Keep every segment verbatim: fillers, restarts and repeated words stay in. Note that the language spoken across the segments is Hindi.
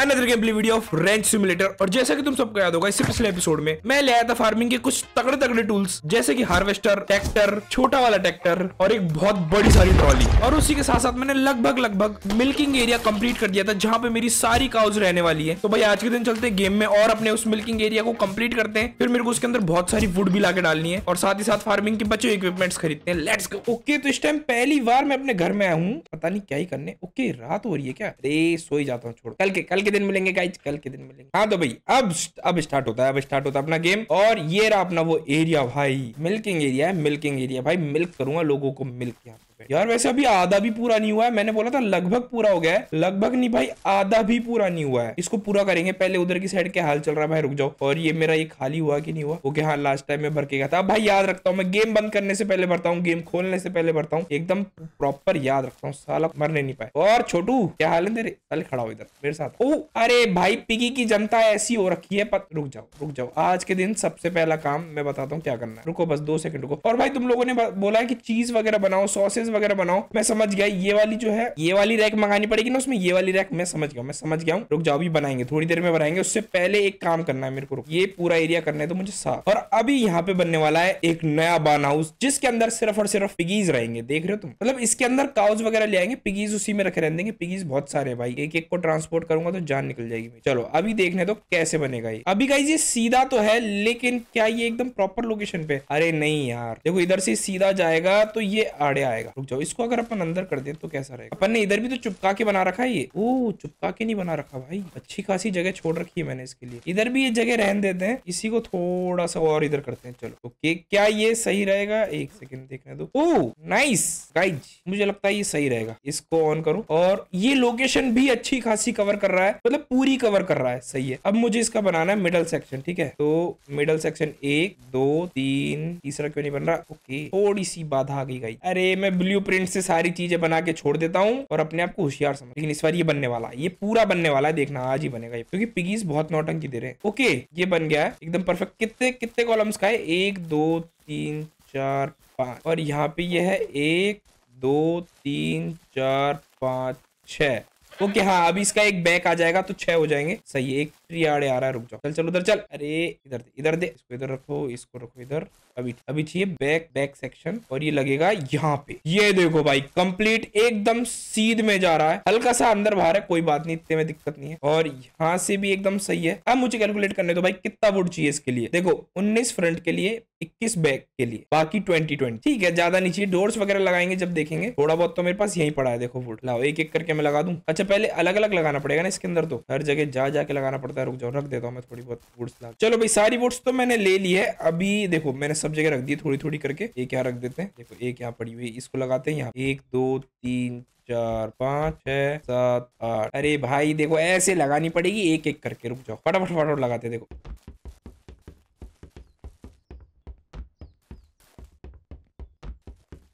another gameplay video of Ranch Simulator। और जैसा कि तुम सबको याद होगा, इससे पिछले एपिसोड में मैं ले आया था फार्मिंग के कुछ तगड़े तगड़े टूल्स, जैसे कि हार्वेस्टर, ट्रैक्टर, छोटा वाला ट्रैक्टर और एक बहुत बड़ी सारी ट्रॉली। और उसी के साथ साथ मैंने लगभग लगभग मिल्किंग एरिया कंप्लीट कर दिया था, जहाँ पे मेरी सारी काउज रहने वाली है। तो भाई आज के दिन चलते हैं गेम में और अपने उस मिल्किंग एरिया को कंप्लीट करते हैं। फिर मेरे को उसके अंदर बहुत सारी वुड भी लाके डालनी है और साथ ही साथ फार्मिंग के बचे इक्विपमेंट्स खरीदते हैं। Let's go. ओके, तो इस टाइम पहली बार मैं अपने घर में आया हूँ, पता नहीं क्या ही करने। ओके, रात हो रही है क्या? अरे सो ही जाता हूँ, छोड़, कल के कल के दिन मिलेंगे गाइस, कल के दिन मिलेंगे। हाँ तो भाई अब अब स्टार्ट होता है, अब स्टार्ट होता है अपना गेम। और ये रहा अपना वो एरिया, भाई मिल्किंग एरिया है, मिल्किंग एरिया। भाई मिल्क करूंगा लोगों को, मिल्क यहाँ पे यार। वैसे अभी आधा भी पूरा नहीं हुआ है, मैंने बोला था लगभग पूरा हो गया है, लगभग नहीं भाई आधा भी पूरा नहीं हुआ है, इसको पूरा करेंगे। पहले उधर की साइड क्या हाल चल रहा है भाई, रुक जाओ। और ये मेरा ये खाली हुआ कि नहीं हुआ? ओके हाँ, लास्ट टाइम में भर के गया था। अब भाई याद रखता हूँ मैं, गेम बंद करने से पहले भरता हूँ, गेम खोलने से पहले भरता हूँ, एकदम प्रॉपर याद रखता हूँ, साला मरने नहीं पाए। और छोटू क्या हाल है तेरे? चल खड़ा हो इधर मेरे साथ। ओ अरे भाई, पिगी की जनता ऐसी हो रखी है। रुक जाओ रुक जाओ, आज के दिन सबसे पहला काम मैं बताता हूँ क्या करना है, रुको बस दो सेकंड रुको। और भाई तुम लोगों ने बोला है कि चीज वगैरह बनाओ, सॉसेज वगैरह बनाओ, मैं समझ गया। ये वाली जो है, ये वाली रैक मंगानी पड़ेगी ना, उसमें ये वाली रैक मैं समझ गया मैं समझ गया हूँ। रुक जाओ, अभी बनाएंगे, थोड़ी देर में बनाएंगे। उससे पहले एक काम करना है मेरे को, ये पूरा एरिया करना है तो मुझे साफ। और अभी यहाँ पे बनने वाला है एक नया बार्न हाउस, जिसके अंदर सिर्फ और सिर्फ पिगीज रहेंगे। देख रहे हो तुम, मतलब इसके अंदर काउज वगैरह ले आएंगे, पिगीज उसी में रखे रहने देंगे। पिगीज बहुत सारे हैं भाई, एक एक को ट्रांसपोर्ट करूंगा तो जान निकल जाएगी। चलो अभी देखने तो कैसे बनेगा ये। अभी गाइस ये सीधा तो है, लेकिन क्या ये एकदम प्रॉपर लोकेशन पे? अरे नहीं यार, देखो इधर से सीधा जाएगा तो ये आड़े आएगा। रुक जाओ, इसको अगर अपन अंदर कर दें तो कैसा रहेगा? अपन ने इधर भी तो चुपका के बना रखा है ये। ओ चुपका के नहीं बना रखा भाई, अच्छी खासी जगह छोड़ रखी है मैंने इसके लिए। इधर भी ये जगह रहने देते हैं, इसी को थोड़ा सा और इधर करते हैं। चलो ओके, क्या ये सही रहेगा? एक सेकंड देखने दो। ओ नाइस गाइस, मुझे लगता है ये सही रहेगा। इसको ऑन करूं और ये लोकेशन भी अच्छी खासी कवर कर रहा है, मतलब पूरी कवर कर रहा है, सही है। अब मुझे इसका बनाना है मिडल सेक्शन, ठीक है? तो मिडल सेक्शन एक दो तीन, तीसरा क्यों नहीं बन रहा? ओके, थोड़ी सी बाधा आ गई गाइस। अरे मैं ब्लू प्रिंट से सारी चीजें बना के छोड़ देता हूँ और अपने आप को होशियार समझ, लेकिन इस बार ये बनने वाला है, ये पूरा बनने वाला है, देखना आज ही बनेगा ये, क्योंकि पिगीज बहुत नौटंकी दे रहे हैं। ओके ये बन गया है एकदम परफेक्ट। कितने कितने कॉलम्स का है? एक दो तीन चार पाँच, और यहाँ पे ये है एक दो तीन चार पाँच छः। ओके okay, हाँ अभी इसका एक बैक आ जाएगा तो छह हो जाएंगे, सही है। एक ट्री आड़े आ रहा है, रुक जाओ, चल चल उधर चल। अरे इधर इधर दे, इसको इधर रखो, इसको रखो इधर। अभी अभी चाहिए बैक बैक सेक्शन, और ये लगेगा यहाँ पे। ये देखो भाई कंप्लीट एकदम सीध में जा रहा है, हल्का सा अंदर बाहर है, कोई बात नहीं, इतने में दिक्कत नहीं है। और यहाँ से भी एकदम सही है। अब मुझे कैलकुलेट करने दो भाई, कितना वुड चाहिए इसके लिए। देखो उन्नीस फ्रंट के लिए, इक्कीस बैक के लिए, बाकी ट्वेंटी ट्वेंटी ठीक है, ज्यादा नहीं चाहिए। डोर्स वगैरह लगाएंगे जब देखेंगे, थोड़ा बहुत तो मेरे पास यही पड़ा है। देखो वुड लाओ, एक एक करके मैं लगा दूं। अच्छा पहले अलग अलग लगाना पड़ेगा ना इसके अंदर, तो हर जगह जा जाके लगाना पड़ता है। रुक जाओ, रख देता हूँ मैं थोड़ी बहुत वुड्स। चलो भाई सारी वुड्स तो मैंने ले ली है। अभी देखो मैंने सब जगह रख दी थोड़ी थोड़ी करके। एक यहाँ रख देते हैं, देखो एक यहाँ पड़ी हुई, इसको लगाते हैं यहाँ। एक दो तीन चार पाँच छः सात आठ। अरे भाई देखो ऐसे लगानी पड़ेगी एक एक करके। रुक जाओ, फटाफट फटाफट लगाते देखो।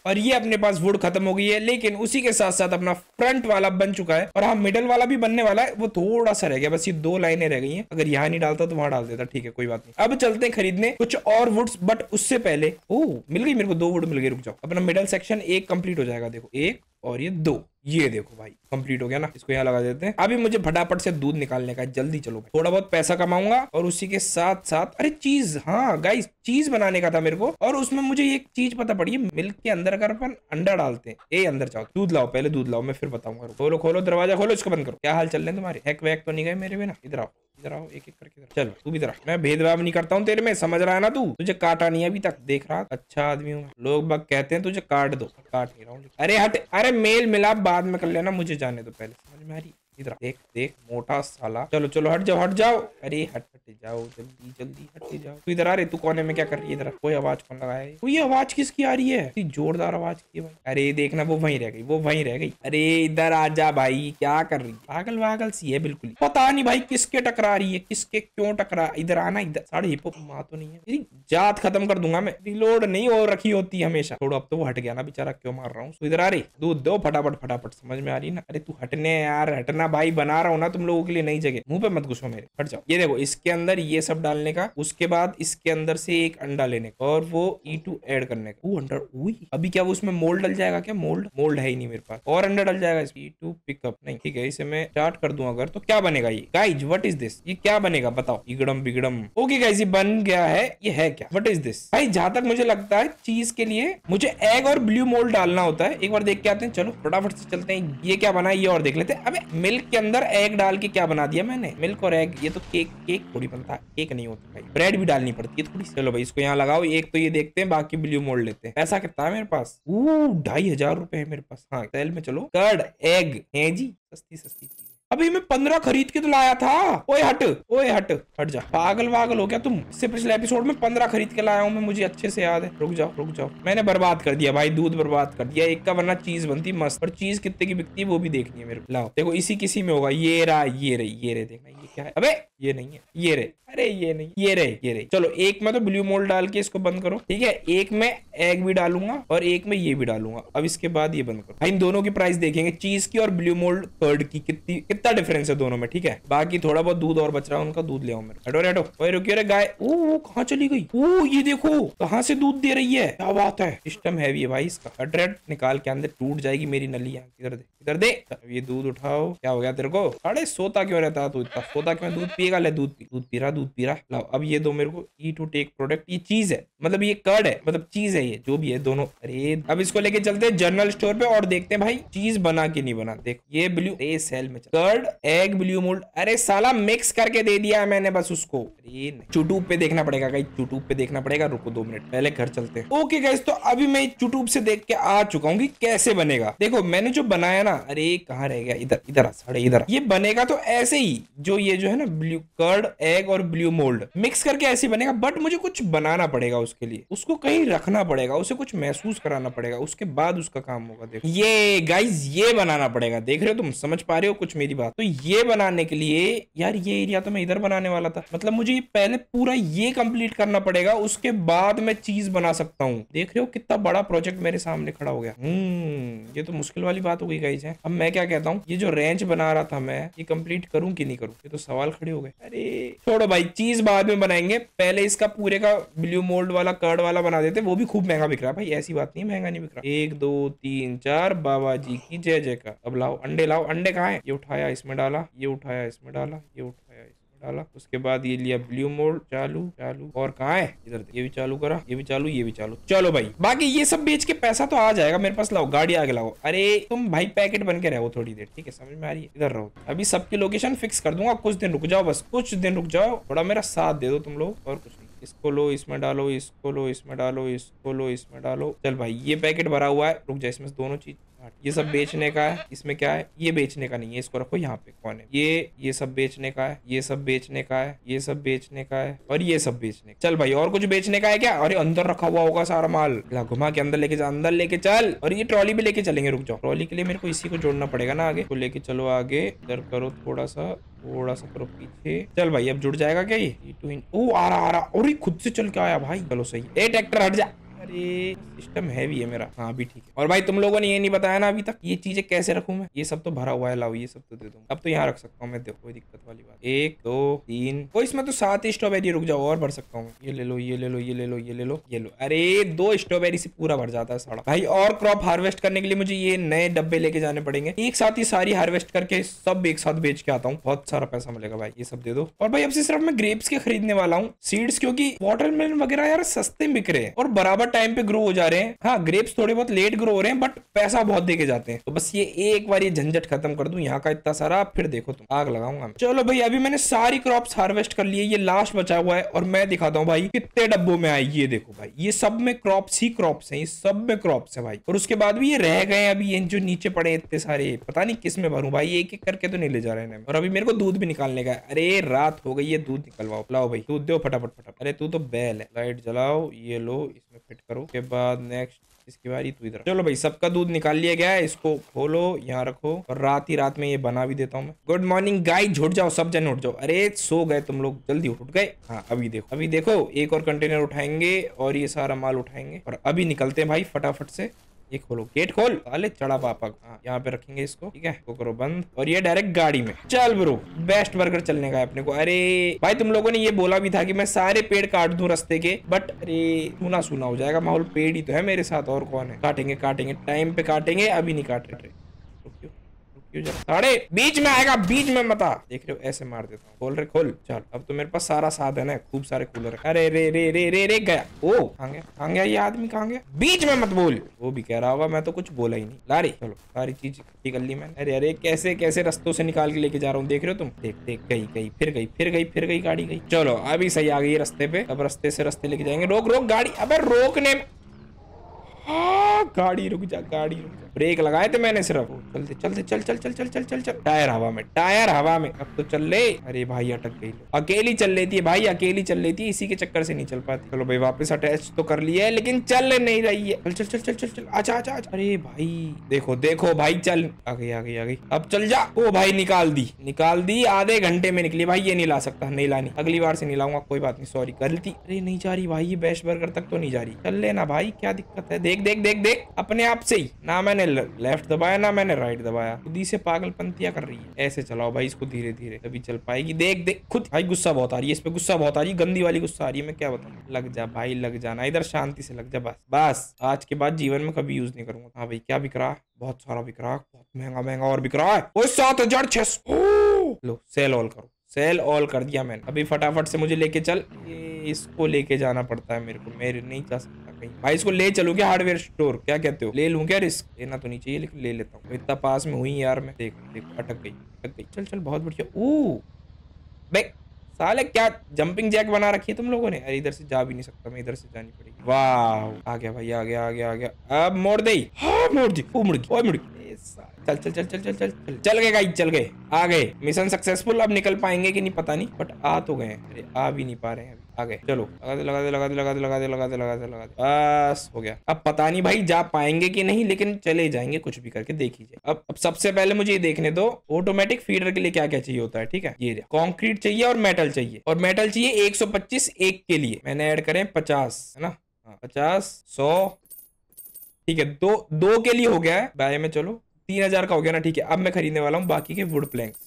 और ये अपने पास वुड खत्म हो गई है, लेकिन उसी के साथ साथ अपना फ्रंट वाला बन चुका है। और हाँ मिडल वाला भी बनने वाला है, वो थोड़ा सा रह गया, बस ये दो लाइनें रह गई हैं। अगर यहाँ नहीं डालता तो वहां डाल देता, ठीक है कोई बात नहीं। अब चलते हैं खरीदने कुछ और वुड्स, बट उससे पहले ओ मिल गई मेरे को दो वुड मिल गई। रुक जाओ, अपना मिडल सेक्शन एक कंप्लीट हो जाएगा। देखो एक और ये दो, ये देखो भाई कंप्लीट हो गया ना, इसको यहाँ लगा देते हैं। अभी मुझे फटाफट से दूध निकालने का है, जल्दी चलो भाई, थोड़ा बहुत पैसा कमाऊंगा। और उसी के साथ साथ अरे चीज, हाँ गाइस चीज बनाने का था मेरे को। और उसमें मुझे एक चीज पता पड़ी है, मिल्क के अंदर अगर अपन अंडा डालते हैं। ए अंदर जाओ, दूध लाओ, पहले दूध लाओ, मैं फिर बताऊंगा। खोलो खोलो दरवाजा, खोलो इसको बंद करो। क्या हाल चल रहे हैं तुम्हारे? हैक वैक तो नहीं गए मेरे में ना? इधर आओ इधर आओ, एक एक करके चलो। तू भी इधर, मैं भेदभाव नहीं करता हूँ तेरे में, समझ रहा है ना तू? तुझे काटा नहीं अभी तक, देख रहा अच्छा आदमी हूँ। लोग बाग कहते हैं तुझे काट दो, काट नहीं रहा हूँ। अरे हट, अरे मेल मिलाप बाद में कर लेना, मुझे जाने दो पहले, समझ में आ रही? इधर देख देख मोटा साला, चलो चलो हट जाओ हट जाओ। अरे हट हट जाओ, जल्दी जल्दी हट जाओ। तू इधर आ, रहे तू कोने में क्या कर रही है? इधर कोई आवाज कौन लगाया? कोई आवाज किसकी आ रही है? इतनी जोरदार आवाज की भाई। अरे देखना वो वहीं रह गई, वो वहीं रह गई। अरे इधर आ जा भाई, क्या कर रही है? पागल वागल सी है बिल्कुल, पता नहीं भाई किसके टकरा रही है, किसके क्यों टकरा। इधर आना, इधर साढ़े हिप माँ तो नहीं है, जात खत्म कर दूंगा मैं। रिलोड नहीं हो रखी होती हमेशा। थोड़ा अब तो वो हट गया ना बेचारा, क्यों मार रहा हूँ। इधर आ रही, दूध दो फटाफट फटाफट, समझ में आ रही ना? अरे तू हटने यार, हटना भाई बना रहा हूँ ना तुम लोगों के लिए नई जगह, मुंह पे मत घुसो मेरे, हट जाओ। ये देखो इसके अंदर ये सब डालने का, उसके बाद इसके अंदर से एक अंडा लेने का और वो ई टू ऐड करने का। वो अंडा अभी क्या वो उसमें मोल्ड डल जाएगा क्या? मोल्ड मोल्ड है ही नहीं मेरे पास। और अंडा डल जाएगा इसकी ई टू पिकअप नहीं, ठीक है। इसे मैं स्टार्ट कर दूं अगर तो क्या बनेगा ये गाइज? What is this? ये क्या बनेगा बताओ? बिगड़म बिगड़म। ओके गाइज ये बन गया है। ये है क्या? व्हाट इज दिस भाई? जहां तक मुझे लगता है चीज के लिए मुझे एग और ब्लू मोल्ड डालना होता है। एक बार देख के आते हैं, चलो फटाफट से चलते हैं। ये क्या बना ये और देख लेते हैं। अबे मिल्क के अंदर एग डाल के क्या बना दिया मैंने? मिल्क और एग। ये तो केक केक थोड़ी बनता है, केक नहीं होता भाई, ब्रेड भी डालनी पड़ती है थोड़ी। चलो भाई इसको यहाँ लगाओ। एक तो ये देखते हैं, बाकी ब्लू मोल्ड लेते हैं। पैसा कितना है मेरे पास? ढाई हजार रुपए है मेरे पास। हाँ सेल में चलो। कर्ड एग है जी, सस्ती सस्ती चीज। अभी मैं पंद्रह खरीद के तो लाया था। ओए हट, ओए हट, हट जा। पागल वागल हो क्या तुम? इससे पिछले एपिसोड में पंद्रह खरीद के लाया हूँ मैं, मुझे अच्छे से याद है। रुक जाओ रुक जाओ। मैंने बर्बाद कर दिया भाई, दूध बर्बाद कर दिया एक का, वरना चीज बनती मस्त। और चीज कितने की बिकती है वो भी देखनी है मेरे को। लाओ देखो इसी किसी में होगा। ये रहा, ये रही, ये रहे, देखना ये क्या है। अबे ये नहीं है, ये रहे, अरे ये नहीं, ये रहे, ये रहे। चलो एक में तो ब्लू मोल्ड डाल के इसको बंद करो, ठीक है। एक में एग भी डालूंगा और एक में ये भी डालूंगा। अब इसके बाद ये बंद करो। इन दोनों की प्राइस देखेंगे, चीज की और ब्लू मोल्ड कर्ड की, कितनी कितना डिफरेंस है दोनों में, ठीक है। बाकी थोड़ा बहुत दूध और बच रहा है उनका, दूध ले आओ मेरे। हटो हटो, ओए रुकियो रे गाय। ओ वो कहाँ चली गई? ओ ये देखो कहाँ से दूध दे रही है, क्या बात है। सिस्टम हैवी है भाई इसका। हटरेट निकाल के अंदर, टूट जाएगी मेरी नली। यहाँ इधर दे, इधर दे। ये दूध उठाओ। क्या हो गया तेरे को? अरे सोता क्यों रहता है तू इतना? सोता क्यों? दूध पिएगा, ले दूध दूध पी रहा, दूध पी रहा। लाओ अब ये दो मेरे को। ई टू टेक प्रोडक्ट, ये चीज है, मतलब ये कर्ड है, मतलब चीज है, ये जो भी है दोनों। अरे अब इसको लेके चलते हैं जनरल स्टोर पे और देखते हैं भाई चीज बना के नहीं बना। देखो ये ब्लू ए सेल में कर्ड एग ब्लू मोल्ड। अरे साला मिक्स करके दे दिया है मैंने बस उसको। अरे यूट्यूब पे देखना पड़ेगा गाइस, यूट्यूब पे देखना पड़ेगा। रुको दो मिनट, पहले घर चलते हैं। ओके गाइस तो अभी मैं यूट्यूब से देख के आ चुका हूँ कि कैसे बनेगा। देखो मैंने जो बनाया ना, अरे कहाँ रह गया? इधर इधर साढ़े इधर। ये बनेगा तो ऐसे ही, जो ये जो है ना ब्लू कर्ड एग और ब्लू मोल्ड मिक्स करके ऐसे बनेगा। बट मुझे कुछ बनाना पड़ेगा उसके लिए, उसको कहीं रखना पड़ेगा, उसे कुछ महसूस कराना पड़ेगा, उसके बाद उसका काम होगा। देखो ये गाइस ये बनाना पड़ेगा, देख रहे हो तुम, समझ पा रहे हो कुछ मेरी बात? तो ये बनाने के लिए यार ये एरिया तो मैं इधर बनाने वाला था, मतलब मुझे पहले पूरा ये कंप्लीट करना पड़ेगा, उसके बाद मैं चीज बना सकता हूँ। देख रहे हो कितना बड़ा प्रोजेक्ट मेरे सामने खड़ा हो गया। हम्म ये तो मुश्किल वाली बात हो गई गाइस है। अब मैं क्या कहता हूँ, ये जो रेंच बना रहा था मैं, ये कंप्लीट करूँ कि नहीं करूँ? ये तो सवाल खड़े हो गए। अरे छोड़ो भाई, चीज बाद में बनाएंगे, पहले इसका पूरे का ब्लू मोल्ड वाला कर्ड वाला बना देते। वो भी खूब महंगा बिक रहा है भाई, ऐसी बात नहीं महंगा नहीं बिक रहा। एक दो तीन चार, बाबा जी की जय जयकार। अब लाओ अंडे, लाओ अंडे कहाँ है? ये उठाया इसमें डाला, ये उठाया इसमें डाला, ये उठाया इसमें डाला। उसके बाद ये लिया ब्लू मोल्ड, चालू चालू। और कहाँ है? इधर ये भी चालू करा, ये भी चालू, ये भी चालू। चलो भाई बाकी ये सब बेच के पैसा तो आ जाएगा मेरे पास। लाओ गाड़ी आगे लाओ। अरे तुम भाई पैकेट बन के रहो थोड़ी देर, ठीक है, समझ में आ रही है? इधर रहो। अभी सबकी लोकेशन फिक्स कर दूंगा, कुछ दिन रुक जाओ, बस कुछ दिन रुक जाओ, थोड़ा मेरा साथ दे दो तुम लोग। और कुछ नहीं। इसको लो, इसमें डालो, इसको लो, इसमें डालो, इसको लो, इसमें डालो। चल भाई ये पैकेट भरा हुआ है, रुक जाए। इसमें दोनों चीज, ये सब बेचने का है। इसमें क्या है? ये बेचने का नहीं है, इसको रखो यहाँ पे। कौन है ये? ये सब बेचने का है, ये सब बेचने का है, ये सब बेचने का है, और ये सब बेचने का। चल भाई और कुछ बेचने का है क्या? अरे अंदर रखा हुआ होगा सारा माल। घुमा के अंदर लेके जा, अंदर लेके चल। और ये ट्रॉली भी लेके चलेंगे, रुक जाओ। ट्रॉली के लिए मेरे को इसी को जोड़ना पड़ेगा ना आगे, तो लेके चलो आगे। इधर करो थोड़ा सा, थोड़ा सा करो पीछे। चल भाई अब जुड़ जाएगा क्या ये? ओ आ रहा आ रहा, और खुद से चल के आया भाई, चलो सही। ए ट्रैक्टर हट जा। अरे सिस्टम हैवी है मेरा। हाँ भी ठीक है। और भाई तुम लोगों ने ये नहीं बताया ना अभी तक, ये चीजें कैसे रखूं मैं? ये सब तो भरा हुआ है, लाओ ये सब तो दे दूं। अब तो यहाँ रख सकता हूँ मैं, देखो कोई दिक्कत वाली बात। एक दो तीन, कोई इसमें तो सात स्ट्रॉबेरी, रुक जाओ और भर सकता हूँ। ये ले लो, ये ले लो, ये ले लो, ये ले लो, ये लो। अरे दो स्ट्रॉबेरी से पूरा भर जाता है सारा भाई। और क्रॉप हार्वेस्ट करने के लिए मुझे ये नए डब्बे लेके जाने पड़ेंगे। एक साथ ही सारी हार्वेस्ट करके सब एक साथ बेच के आता हूँ, बहुत सारा पैसा मिलेगा भाई। ये सब दे दो। और भाई अब से सिर्फ मैं ग्रेप्स के खरीदने वाला हूँ, सीड्स, क्योंकि वाटरमेलन वगैरह यार सस्ते बिक रहे हैं और बराबर टाइम पे ग्रो हो जा रहे हैं। हाँ ग्रेप्स थोड़े बहुत लेट ग्रो हो रहे हैं, बट पैसा बहुत देके जाते हैं। तो बस ये एक बार ये झंझट खत्म कर दूं यहाँ का इतना सारा, फिर देखो तुम, आग लगाऊंगा। चलो भाई अभी मैंने सारी क्रॉप्स हार्वेस्ट कर लिए, ये लास्ट बचा हुआ है। और मैं दिखाता हूँ भाई कितने डब्बों में आए। ये देखो भाई ये सब में क्रॉप्स ही क्रॉप्स है, ये सब में क्रॉप्स है भाई। और उसके बाद भी ये रह गए अभी, ये जो नीचे पड़े इतने सारे, पता नहीं किस में भरूं भाई, एक एक करके तो नहीं ले जा रहे हैं। और अभी मेरे को दूध भी निकालने का है। अरे रात हो गई है, दूध निकलवाओ। लाओ भाई दूध दो फटाफट फटाफट। अरे तू तो बैल है। लाइट जलाओ, ये लो, इसमें फिट करो। के बाद नेक्स्ट इसकी बारी, तू इधर। चलो भाई सबका दूध निकाल लिया गया है, इसको खोलो, यहाँ रखो। और रात ही रात में ये बना भी देता हूँ मैं। गुड मॉर्निंग गाइस, उठ जाओ सब जन, उठ जाओ। अरे सो गए तुम लोग, जल्दी उठ गए। हाँ अभी देखो, अभी देखो एक और कंटेनर उठाएंगे और ये सारा माल उठाएंगे। और अभी निकलते हैं भाई फटाफट से, ये खोलो, गेट खोल। अरे चढ़ा पापा, यहाँ पे रखेंगे इसको, ठीक है। वो करो बंद और ये डायरेक्ट गाड़ी में चल ब्रो। बेस्ट बर्गर चलने का है अपने को। अरे भाई तुम लोगों ने ये बोला भी था कि मैं सारे पेड़ काट दूं रास्ते के, बट अरे सुना सुना हो जाएगा माहौल। पेड़ ही तो है मेरे साथ, और कौन है। काटेंगे काटेंगे, टाइम पे काटेंगे, अभी नहीं काट रहे। रुकियो रुकियो जरा, अरे बीच में आएगा, बीच में मत आ। देख रहे हो, ऐसे मार देता हूँ। खोल रे खोल, चल। अब तो मेरे पास सारा साधन है, खूब सारे कूलर। अरे रे रे रे रे रे गया। ओ कहाँ गया कहाँ गया ये आदमी, कहाँ गया। बीच में मत बोल। वो भी कह रहा होगा, मैं तो कुछ बोला ही नहीं। लारी चलो, सारी चीज इकट्ठी कर ली मैंने। अरे अरे कैसे कैसे रस्तों से निकाल के लेके जा रहा हूँ, देख रहे हो तुम। देख देख, गई गई, फिर गई फिर गई फिर गई, गाड़ी गई। चलो अभी सही आ गई है रस्ते पे। अब रस्ते से रस्ते लेके जाएंगे। रोक रोक गाड़ी, अब रोकने। हाँ, गाड़ी रुक जा, गाड़ी रुक जा। ब्रेक लगाए थे मैंने सिर्फ। चलते चलते चल चल चल चल चल चल चल। टायर हवा में, टायर हवा में। अब तो चल ले। अरे भाई अटक गई। अकेली चल लेती है भाई, अकेली चल लेती है, इसी के चक्कर से नहीं चल पाती। चलो भाई वापस अटैच तो कर लिया है, लेकिन चल नहीं रही है। चल चल चल चल चल चल। अच्छा अच्छा अच्छा। अरे भाई देखो देखो भाई, चल। आ गई आ गई आ गई, अब चल जा। ओ भाई निकाल दी निकाल दी। आधे घंटे में निकली भाई। ये नहीं ला सकता, नहीं लानी। अगली बार से नहीं लाऊंगा, कोई बात नहीं, सॉरी गलती। अरे नहीं जा रही भाई, ये बेस्ट बर्गर तक तो नहीं जा रही। चल लेना भाई, क्या दिक्कत है। देख देख देख देख, अपने आप से ही ना, मैंने लेफ्ट दबाया ना मैंने राइट दबाया, खुद ही से पागलपंतियां कर रही है। ऐसे चलाओ भाई इसको धीरे धीरे, तभी चल पाएगी। देख देख खुद भाई, गुस्सा बहुत आ रही है इस पे, गुस्सा बहुत आ रही है, गंदी वाली गुस्सा आ रही है। मैं क्या बताऊं। लग जा भाई लग जाना, इधर शांति से लग जा। बस बस, आज के बाद जीवन में कभी यूज नहीं करूंगा। हाँ भाई क्या बिक रहा, बहुत सारा बिक रहा, बहुत महंगा महंगा और बिक रहा है। सात हजार छह सौ लो, सेल ऑल करो। सेल ऑल कर दिया मैंने। अभी फटाफट से मुझे लेके चल। इसको लेके जाना पड़ता है मेरे को, मेरे नहीं जा सकता कहीं भाई। इसको ले चलूं क्या हार्डवेयर स्टोर, क्या कहते हो। ले लूं क्या, रिस्क लेना तो नहीं चाहिए लेकिन ले लेता हूँ। इतना पास में हुई यार मैं। देख देख अटक गई अटक गई। चल चल बहुत बढ़िया। ओ भाई साले क्या जंपिंग जैक बना रखी है तुम लोगों ने। अरे इधर से जा भी नहीं सकता मैं, इधर से जानी पड़ेगी। वाह आ गया भाई, आ गया आ गया आ गया। अब मोड़ दे। हाँ मोड़ दी। ओ मुड़ गई, ओ मुड़ गई। चल चल चल चल चल चल चल चल गए गाइस, चल गए। आ गए, मिशन सक्सेसफुल। अब निकल पाएंगे कि नहीं पता नहीं, बट आ तो गए। अरे आ भी नहीं पा रहे हैं, आ गए। चलो लगा दे लगा दे लगा दे लगा दे लगा दे लगा दे लगा दे लगा दे। बस हो गया। अब पता नहीं भाई जा पाएंगे कि नहीं, लेकिन चले जाएंगे कुछ भी करके, देखी जाए। अब अब सबसे पहले मुझे ये देखने दो, ऑटोमेटिक फीडर के लिए क्या क्या चाहिए होता है, ठीक है। ये कंक्रीट चाहिए और मेटल चाहिए, और मेटल चाहिए एक सौ पच्चीस एक के लिए। मैंने ऐड करें पचास, है ना। हाँ पचास, सौ, ठीक है। दो दो के लिए हो गया है बाय में। चलो तीन हजार का हो गया ना, ठीक है। अब मैं खरीदने वाला हूँ बाकी के वुड प्लैंक्स।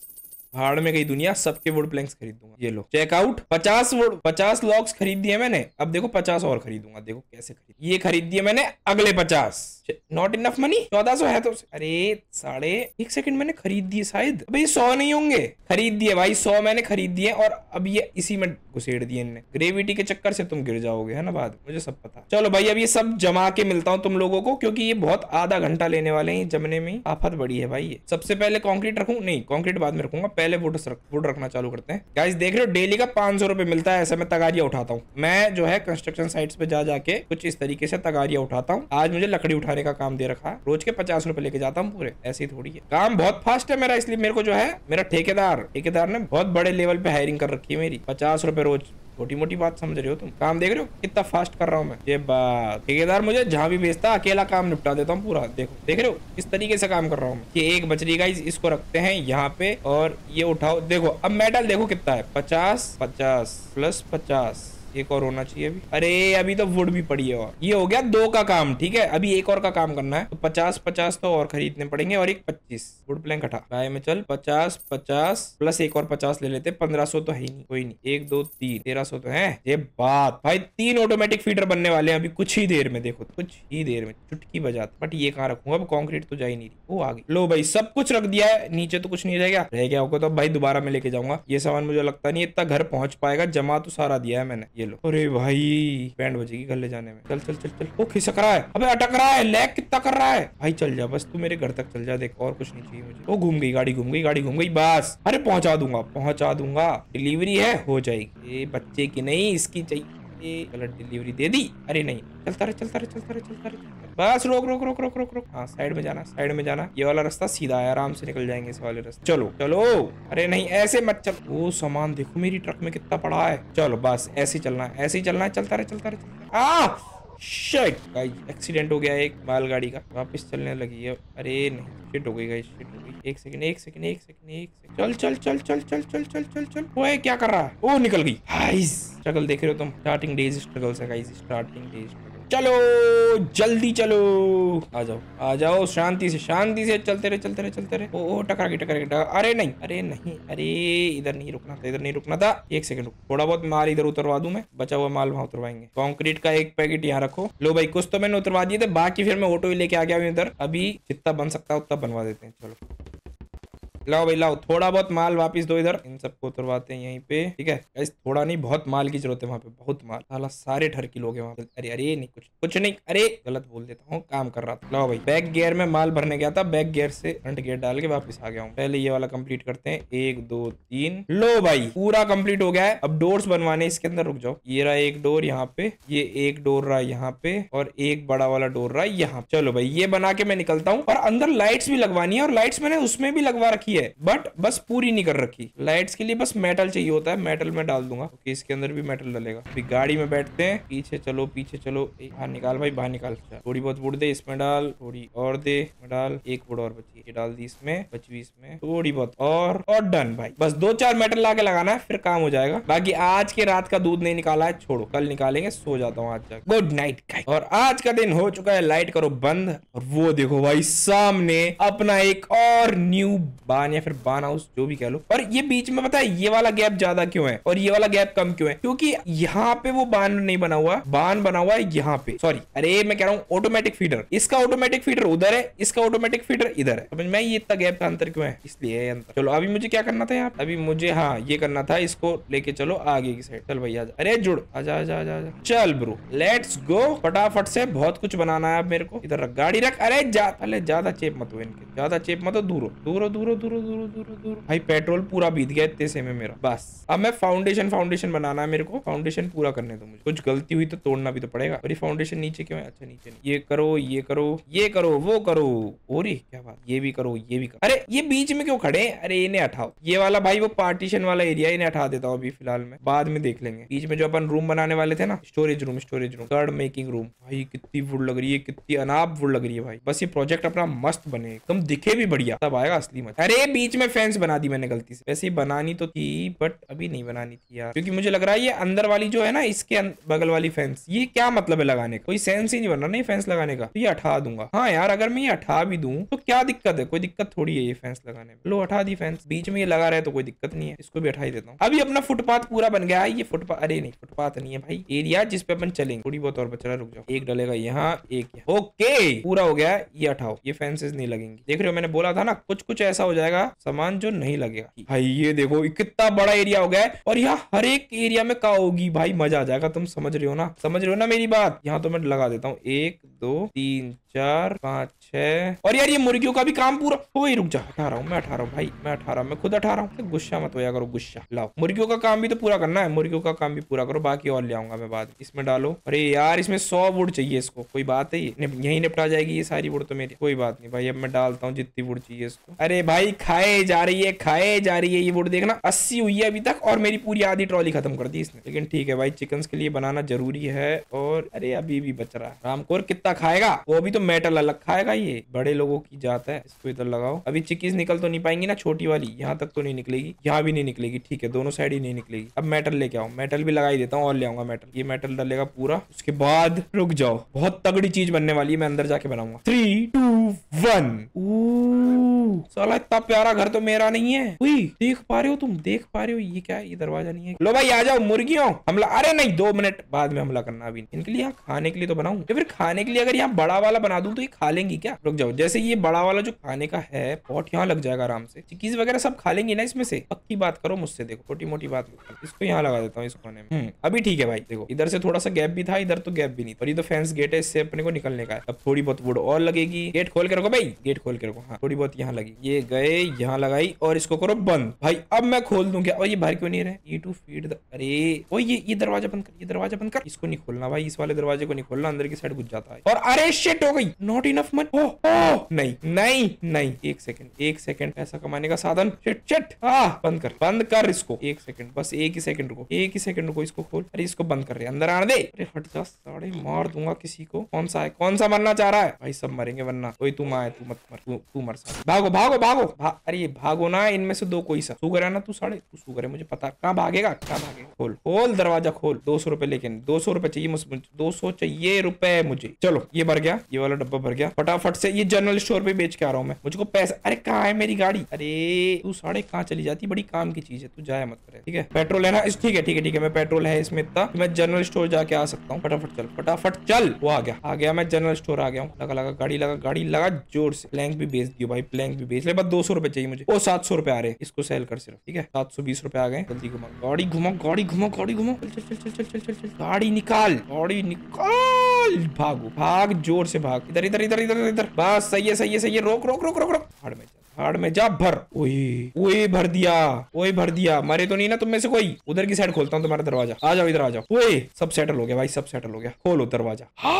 भाड़ में गई दुनिया, सबके वुड प्लैंक्स खरीद दूंगा। ये लो चेकआउट। पचास वुड पचास लॉक्स खरीद दिए मैंने। अब देखो पचास और खरीदूंगा, देखो कैसे खरीद। ये खरीद दिए मैंने अगले पचास। Not enough money. चौदह सौ है तो। अरे साढ़े एक सेकंड मैंने खरीद दिए शायद। भाई सौ नहीं होंगे, खरीद दिए भाई सौ मैंने खरीद दिए। और अब ये इसी में घुसेड़ दिए इनने। ग्रेविटी के चक्कर से तुम गिर जाओगे, है ना बाद, मुझे सब पता। चलो भाई अब ये सब जमा के मिलता हूँ तुम लोगों को, क्योंकि ये बहुत आधा घंटा लेने वाले हैं जमने में। आफत बड़ी है भाई। ये सबसे पहले कॉन्क्रीट रखूँ, नहीं कॉन्क्रीट बाद में रखूंगा, पहले वुड वुड रखना चालू करते हैं। गाइस देख रहे हो डेली का पांच सौ रुपए मिलता है। ऐसे मैं तगारिया उठाता हूँ। मैं जो है कंस्ट्रक्शन साइट्स पे जा जाके कुछ इस तरीके से तगारिया उठाता हूँ। आज मुझे लकड़ी उठाने का काम दे रखा है। रोज के पचास रुपए लेके जाता हूँ पूरे, ऐसे ही थोड़ी है। काम बहुत फास्ट है मेरा, इसलिए मेरे को जो है मेरा ठेकेदार ठेकेदार ने बहुत बड़े लेवल पे हायरिंग कर रखी है मेरी। पचास रुपए रोज, छोटी मोटी बात समझ रहे हो तुम। काम देख रहे हो कितना फास्ट कर रहा हूँ मैं। ये बात ठेकेदार मुझे जहाँ भी भेजता अकेला काम निपटा देता हूँ पूरा। देखो देख रहे हो किस तरीके से काम कर रहा हूँ। ये एक बच रही गाइस, इसको रखते हैं यहाँ पे। और ये उठाओ, देखो अब मेटल देखो कितना है। पचास पचास प्लस पचास, एक और होना चाहिए अभी। अरे अभी तो वुड भी पड़ी है। और ये हो गया दो का काम, ठीक है। अभी एक और का काम करना है, तो पचास पचास तो और खरीदने पड़ेंगे। और एक पच्चीस वुड प्लैंक हटा गाय में। चल पचास पचास प्लस एक और पचास ले लेते, पंद्रह सौ तो है ही नहीं। कोई नहीं, एक दो तीन तेरह सौ तो है। ये बात भाई, तीन ऑटोमेटिक फीडर बनने वाले हैं अभी कुछ ही देर में। देखो कुछ ही देर में चुटकी बजाते। बट ये कहाँ रखूंगा अब, कॉन्क्रीट तो जा ही नहीं रही। वो आगे लो भाई सब कुछ रख दिया है, नीचे तो कुछ नहीं रह गया। रह गया होगा तो भाई दोबारा में लेके जाऊंगा। ये सामान मुझे लगता नहीं इतना घर पहुंच पाएगा, जमा तो सारा दिया है मैंने। ये लो, अरे भाई बैंड बजेगी घर ले जाने में। चल चल चल चल। ओ खिसक रहा है, अबे अटक रहा है, लैग कितना कर रहा है भाई। चल जा बस, तू मेरे घर तक चल जा। देख और कुछ नहीं चाहिए मुझे। ओ घूम गई गाड़ी, घूम गई गाड़ी, घूम गई। बस अरे पहुंचा दूंगा पहुंचा दूंगा। डिलीवरी है, हो जाएगी। ये बच्चे की नहीं, इसकी चाहिए। गलत डिलीवरी दे दी। अरे नहीं, चलता रहे चलता रहे चलता रहे चलता रहे। बस रोक रोक रोक रोक रोक रोक। हाँ साइड में जाना, साइड में जाना। ये वाला रास्ता सीधा है, आराम से निकल जाएंगे इस वाले रास्ते। चलो चलो, अरे नहीं ऐसे मत चल। वो सामान देखो मेरी ट्रक में कितना पड़ा है। चलो बस ऐसे ही चलना है, ऐसे ही चलना है। चलता रहे चलता रहे चलता रहे। आ शिट गाइस, एक्सीडेंट हो गया एक मालगाड़ी का। वापस चलने लगी है। अरे नहीं, शिट हो गई गाइस, शिट हो गई। एक सेकंड एक सेकंड एक सेकंड एक सेकंड। चल चल चल चल चल चल चल चल चल। ओए क्या कर रहा है। ओ निकल गई। स्ट्रगल देख रहे हो तुम, स्टार्टिंग डेज स्ट्रगल है गाइस, स्टार्टिंग डेज। चलो जल्दी चलो, आ जाओ आ जाओ, शांति से शांति से चलते रहे चलते रहे चलते रहे। ओ टकरा गई टकरा गई, अरे नहीं अरे नहीं अरे इधर नहीं रुकना था, इधर नहीं रुकना था। एक सेकंड रुक, थोड़ा बहुत माल इधर उतरवा दूं मैं, बचा हुआ माल वहां उतरवाएंगे। कॉन्क्रीट का एक पैकेट यहाँ रखो। लो भाई कुछ तो मैंने उतरवा दिए थे, बाकी फिर मैं ऑटो ही लेके आ गया हूँ इधर। अभी जितना बन सकता है उतना बनवा देते हैं। चलो लाओ भाई लाओ, थोड़ा बहुत माल वापस दो इधर। इन सबको उतरवाते हैं यहीं पे, ठीक है गाइस। थोड़ा नहीं बहुत माल की जरूरत है वहाँ पे, बहुत माल। साला सारे ठरकी लोग हैं वहाँ पे। अरे अरे नहीं कुछ कुछ नहीं, अरे गलत बोल देता हूँ, काम कर रहा था। लाओ भाई बैक गियर में माल भरने गया था, बैक गियर से फ्रंट गियर डाल के वापस आ गया हूँ। पहले ये वाला कम्प्लीट करते हैं, एक दो तीन। लो भाई पूरा कम्प्लीट हो गया है। अब डोर्स बनवाने इसके अंदर, रुक जाओ। ये रहा एक डोर यहाँ पे, ये एक डोर रहा यहाँ पे, और एक बड़ा वाला डोर रहा यहाँ। चलो भाई ये बना के मैं निकलता हूँ। और अंदर लाइट्स भी लगवानी है, और लाइट्स मैंने उसमें भी लगवा रखी है बट बस पूरी नहीं कर रखी। लाइट्स के लिए बस मेटल चाहिए होता है, मेटल में डाल दूंगा क्योंकि इसके अंदर भी मेटल डलेगा। अभी गाड़ी में बैठते हैं। पीछे चलो पीछे चलो, बाहर निकाल भाई बाहर निकाल। थोड़ी बहुत वुड दे, इसमें डाल, थोड़ी और दे इसमें डाल। एक वुड और बची, ये डाल दी इसमें, बची इसमें थोड़ी बहुत और, और डन भाई। बस दो चार मेटल ला के लगाना है फिर काम हो जाएगा। बाकी आज के रात का दूध नहीं निकाला है, छोड़ो कल निकालेंगे, सो जाता हूँ आज तक। Good night guys. और आज का दिन हो चुका है, लाइट करो बंद। और वो देखो भाई सामने अपना एक और न्यू बान या फिर बान हाउस जो भी कह लो। और ये बीच में पता है ये वाला गैप ज्यादा क्यों है और ये वाला गैप कम क्यों है, क्योंकि यहाँ पे वो बान नहीं बना हुआ, बान बना हुआ है यहाँ पे। सॉरी अरे मैं कह रहा हूँ ऑटोमेटिक फीडर, इसका ऑटोमेटिक फीडर उधर है, इसका ऑटोमेटिक फीडर इधर है। समझ में ये इतना गैप का अंतर क्यों है, इसलिए अंतर। चलो अभी मुझे क्या करना था यहाँ, अभी मुझे हाँ ये करना था, इसको लेके चलो आगे की साइड। चल भाई आजा, अरे जुड़ आजा आजा आजा आजा, चल ब्रो लेट्स गो फटाफट से, बहुत कुछ बनाना है मेरे को। इधर रख गाड़ी रख, अरे ज्यादा चेप मत हो इनके, ज्यादा चेप मत हो, दूरो दूरो दूरो दूरो दूरो दूरो दूरो। भाई पेट्रोल पूरा बीत गया इतने से में मेरा। बस अब मैं फाउंडेशन फाउंडेशन बनाना है मेरे को, फाउंडेशन पूरा करने दो मुझे। कुछ गलती हुई तो तोड़ना भी तो पड़ेगा। और ये फाउंडेशन नीचे क्यों है, अच्छा नीचे नहीं। ये करो ये करो ये करो वो करो, ओरे क्या बात, ये भी करो ये भी करो। अरे ये बीच में क्यों खड़े, अरे इन्हें हटाओ। ये वाला भाई वो पार्टीशन वाला एरिया, इन्हें हटा देता हूँ अभी फिलहाल में, बाद में देख लेंगे। बीच में जो अपन रूम बनाने वाले थे ना, storage room storage room third making room. भाई कितनी वुड लग रही है, कितनी अनाप वुड लग रही है भाई। बस ये प्रोजेक्ट अपना मस्त बने, एकदम दिखे भी बढ़िया, तब आएगा असली मजा। अरे बीच में फेंस बना दी मैंने गलती से, वैसे ही बनानी तो थी बट अभी नहीं बनानी थी यार, क्योंकि मुझे लग रहा है ये अंदर वाली जो है ना, इसके बगल वाली फेंस, ये क्या मतलब है लगाने का, कोई सेंस ही नहीं बन रहा नहीं फेंस लगाने का। तो ये हटा दूंगा। हाँ यार अगर मैं ये हटा भी दूं तो क्या दिक्कत है, कोई दिक्कत थोड़ी है ये फेंस लगाने में। लो हटा दी फेंस, बीच में ये लगा रहे तो कोई दिक्कत नहीं है, इसको भी हटा ही देता हूँ। अभी अपना फुटपाथ पूरा बन गया है। ये फुटपाथ, अरे नहीं फुटपाथ नहीं है भाई, एरिया जिसपे अपन चलेंगे। थोड़ी बहुत और बच रहा है, रुक जाओ। एक डलेगा यहाँ, एक ओके पूरा हो गया। ये हटाओ, ये फेंसेस नहीं लगेंगी। देख रहे हो मैंने बोला था ना, कुछ कुछ ऐसा हो जाएगा सामान जो नहीं लगेगा। भाई ये देखो कितना बड़ा एरिया हो गया है, और यहाँ हर एक एरिया में का होगी भाई, मजा आ जाएगा। तुम समझ रहे हो ना, समझ रहे हो ना मेरी बात। यहाँ तो मैं लगा देता हूँ एक दो तीन चार पाँच छह। और यार ये मुर्गियों का भी काम पूरा हो ही, रुक जा हटा रहा हूँ मैं, हटा रहा हूँ भाई मैं, हटा रहा हूँ मैं खुद, हटा रहा हूँ। गुस्सा मत होया करो, गुस्सा लाओ। मुर्गियों का काम भी तो पूरा करना है, मुर्गियों का काम भी पूरा करो, बाकी और ले आऊंगा मैं बाद। इसमें डालो, अरे यार इसमें सौ वुड चाहिए इसको, कोई बात है यही निपटा जाएगी ये सारी वुड तो मेरी, कोई बात नहीं भाई। अब मैं डालता हूँ जितनी वुड चाहिए इसको। अरे भाई खाए जा रही है खाए जा रही है ये वुड, देखना अस्सी हुई है अभी तक, और मेरी पूरी आधी ट्रॉली खत्म कर दी इसने। लेकिन ठीक है भाई, चिकन के लिए बनाना जरूरी है। और अरे अभी भी बच रहा है, रामकोर कितना खाएगा, वो भी तो मेटल अलग खाएगा, ये बड़े लोगों की जात है। इसको इधर लगाओ। अभी चिकीज निकल तो नहीं पाएंगी ना, छोटी वाली यहाँ तक तो नहीं निकलेगी, यहाँ भी नहीं निकलेगी, ठीक है दोनों साइड ही नहीं निकलेगी। अब मेटल लेके आओ, मेटल भी लगा ही देता हूँ, और ले आऊंगा मेटल। ये मेटल डलेगा पूरा, उसके बाद रुक जाओ बहुत तगड़ी चीज बनने वाली है, मैं अंदर जाके बनाऊंगा। Three two one. साला इतना प्यारा घर तो मेरा नहीं है। देख पा रहे हो तुम, देख पा रहे हो ये क्या है, ये दरवाजा नहीं है। लो भाई आ जाओ मुर्गियों, हमला। अरे नहीं दो मिनट बाद में हमला करना, अभी इनके लिए खाने के लिए तो बनाऊं। या फिर खाने के लिए अगर यहाँ बड़ा वाला बना दूं तो ये खा लेंगी क्या, रुक जाओ। जैसे ये बड़ा वाला जो खाने का है पॉट यहाँ लग जाएगा आराम से, चिकीज वगैरह सब खा लेंगी ना इसमें से। पक्की बात करो मुझसे, देखो छोटी मोटी बात। इसको यहाँ लगा देता हूँ इस कोने में, अभी ठीक है भाई। देखो इधर से थोड़ा सा गैप भी था, इधर तो गैप भी नहीं, और ये तो फेंस गेट है, इससे अपने को निकलने का है। अब थोड़ी बहुत वुड और लगेगी। गेट खोल के रखो भाई, गेट खोल के रखो। हाँ थोड़ी बहुत यहाँ लगी, ये गए यहाँ लगाई, और इसको करो बंद भाई। अब मैं खोल दूं क्या, और ये बाहर क्यों नहीं रहे। ई टू फीड द, अरे ओ ये ये दरवाजा बंद कर, ये दरवाजा बंद कर, इसको नहीं खोलना भाई, इस वाले दरवाजे को नहीं खोलना, अंदर की साइड घुस जाता है। और अरे शिट हो गई, नॉट इनफ मनी। ओ ओ नहीं नहीं नहीं, एक सेकंड एक सेकंड, पैसा कमाने का साधन। शिट शिट, आ बंद कर बंद कर इसको, एक सेकंड बस, एक ही सेकंड रुको, एक ही सेकंड रुको, इसको खोल। अरे इसको बंद कर रहे, अंदर आने दे। अरे हट जा, साड़े मार दूंगा किसी को। कौन सा है, कौन सा मरना चाह रहा है भाई, सब मरेंगे वरना। कोई तू मार, तू मत मर, तू मर सा। भागो भागो भागो अरे ये भागो ना, इनमें से दो कोई सा। शुगर है ना तू, साढ़े तू शुगर है मुझे पता। कहाँ भागेगा, कहाँ भागेगा? खोल खोल दरवाजा खोल। दो सौ रुपए, लेकिन दो सौ रुपए चाहिए मुझे, दो सौ चाहिए रुपए मुझे। चलो ये भर गया, ये वाला डब्बा भर गया। फटाफट से ये जनरल स्टोर पे बेच के आ रहा हूँ मैं, मुझको पैसा। अरे कहाँ है मेरी गाड़ी? अरे तू साढ़े कहाँ चली जाती, बड़ी काम की चीज है, तू जाया मत करे। ठीक है पेट्रोल है ना, ठीक है ठीक है ठीक है। मैं पेट्रोल है इसमें इतना, मैं जनरल स्टोर जाके आ सकता हूँ। फटाफट चल, फटाफट चल। वो आ गया, आ गया मैं जनरल स्टोर आ गया हूँ। लगा लगा गाड़ी, लगा गाड़ी लगा जोर से। प्लैंक भी बेच दियो भाई, प्लैंक भी बेच ले। बस दो सौ रुपए चाहिए मुझे। वो सात सौ रुपए आ रहे, इसको सेल कर सिर्फ। ठीक है सात सौ बीस रुपए आ गए। जल्दी घुमा गाड़ी, घुमाओ गाड़ी, घुमाओ गाड़ी, घुमाओ। चल चल चल चल चल चल, गाड़ी निकाल, गाड़ी निकाल। भागो भाग, जोर से भाग। इधर इधर इधर इधर इधर, बस सही है सही है सही है। रोक रोक रोक रोक रोक, भाड़ में जा, भाड़ में जा। भर, ओए ओए भर दिया, ओए भर दिया। मरे तो नहीं ना तुम में से कोई? उधर की साइड खोलता हूँ तुम्हारा दरवाजा, आ जाओ इधर आ जाओ। ओए सब सेटल हो गया भाई, सब सेटल हो गया। खोलो दरवाजा। हाँ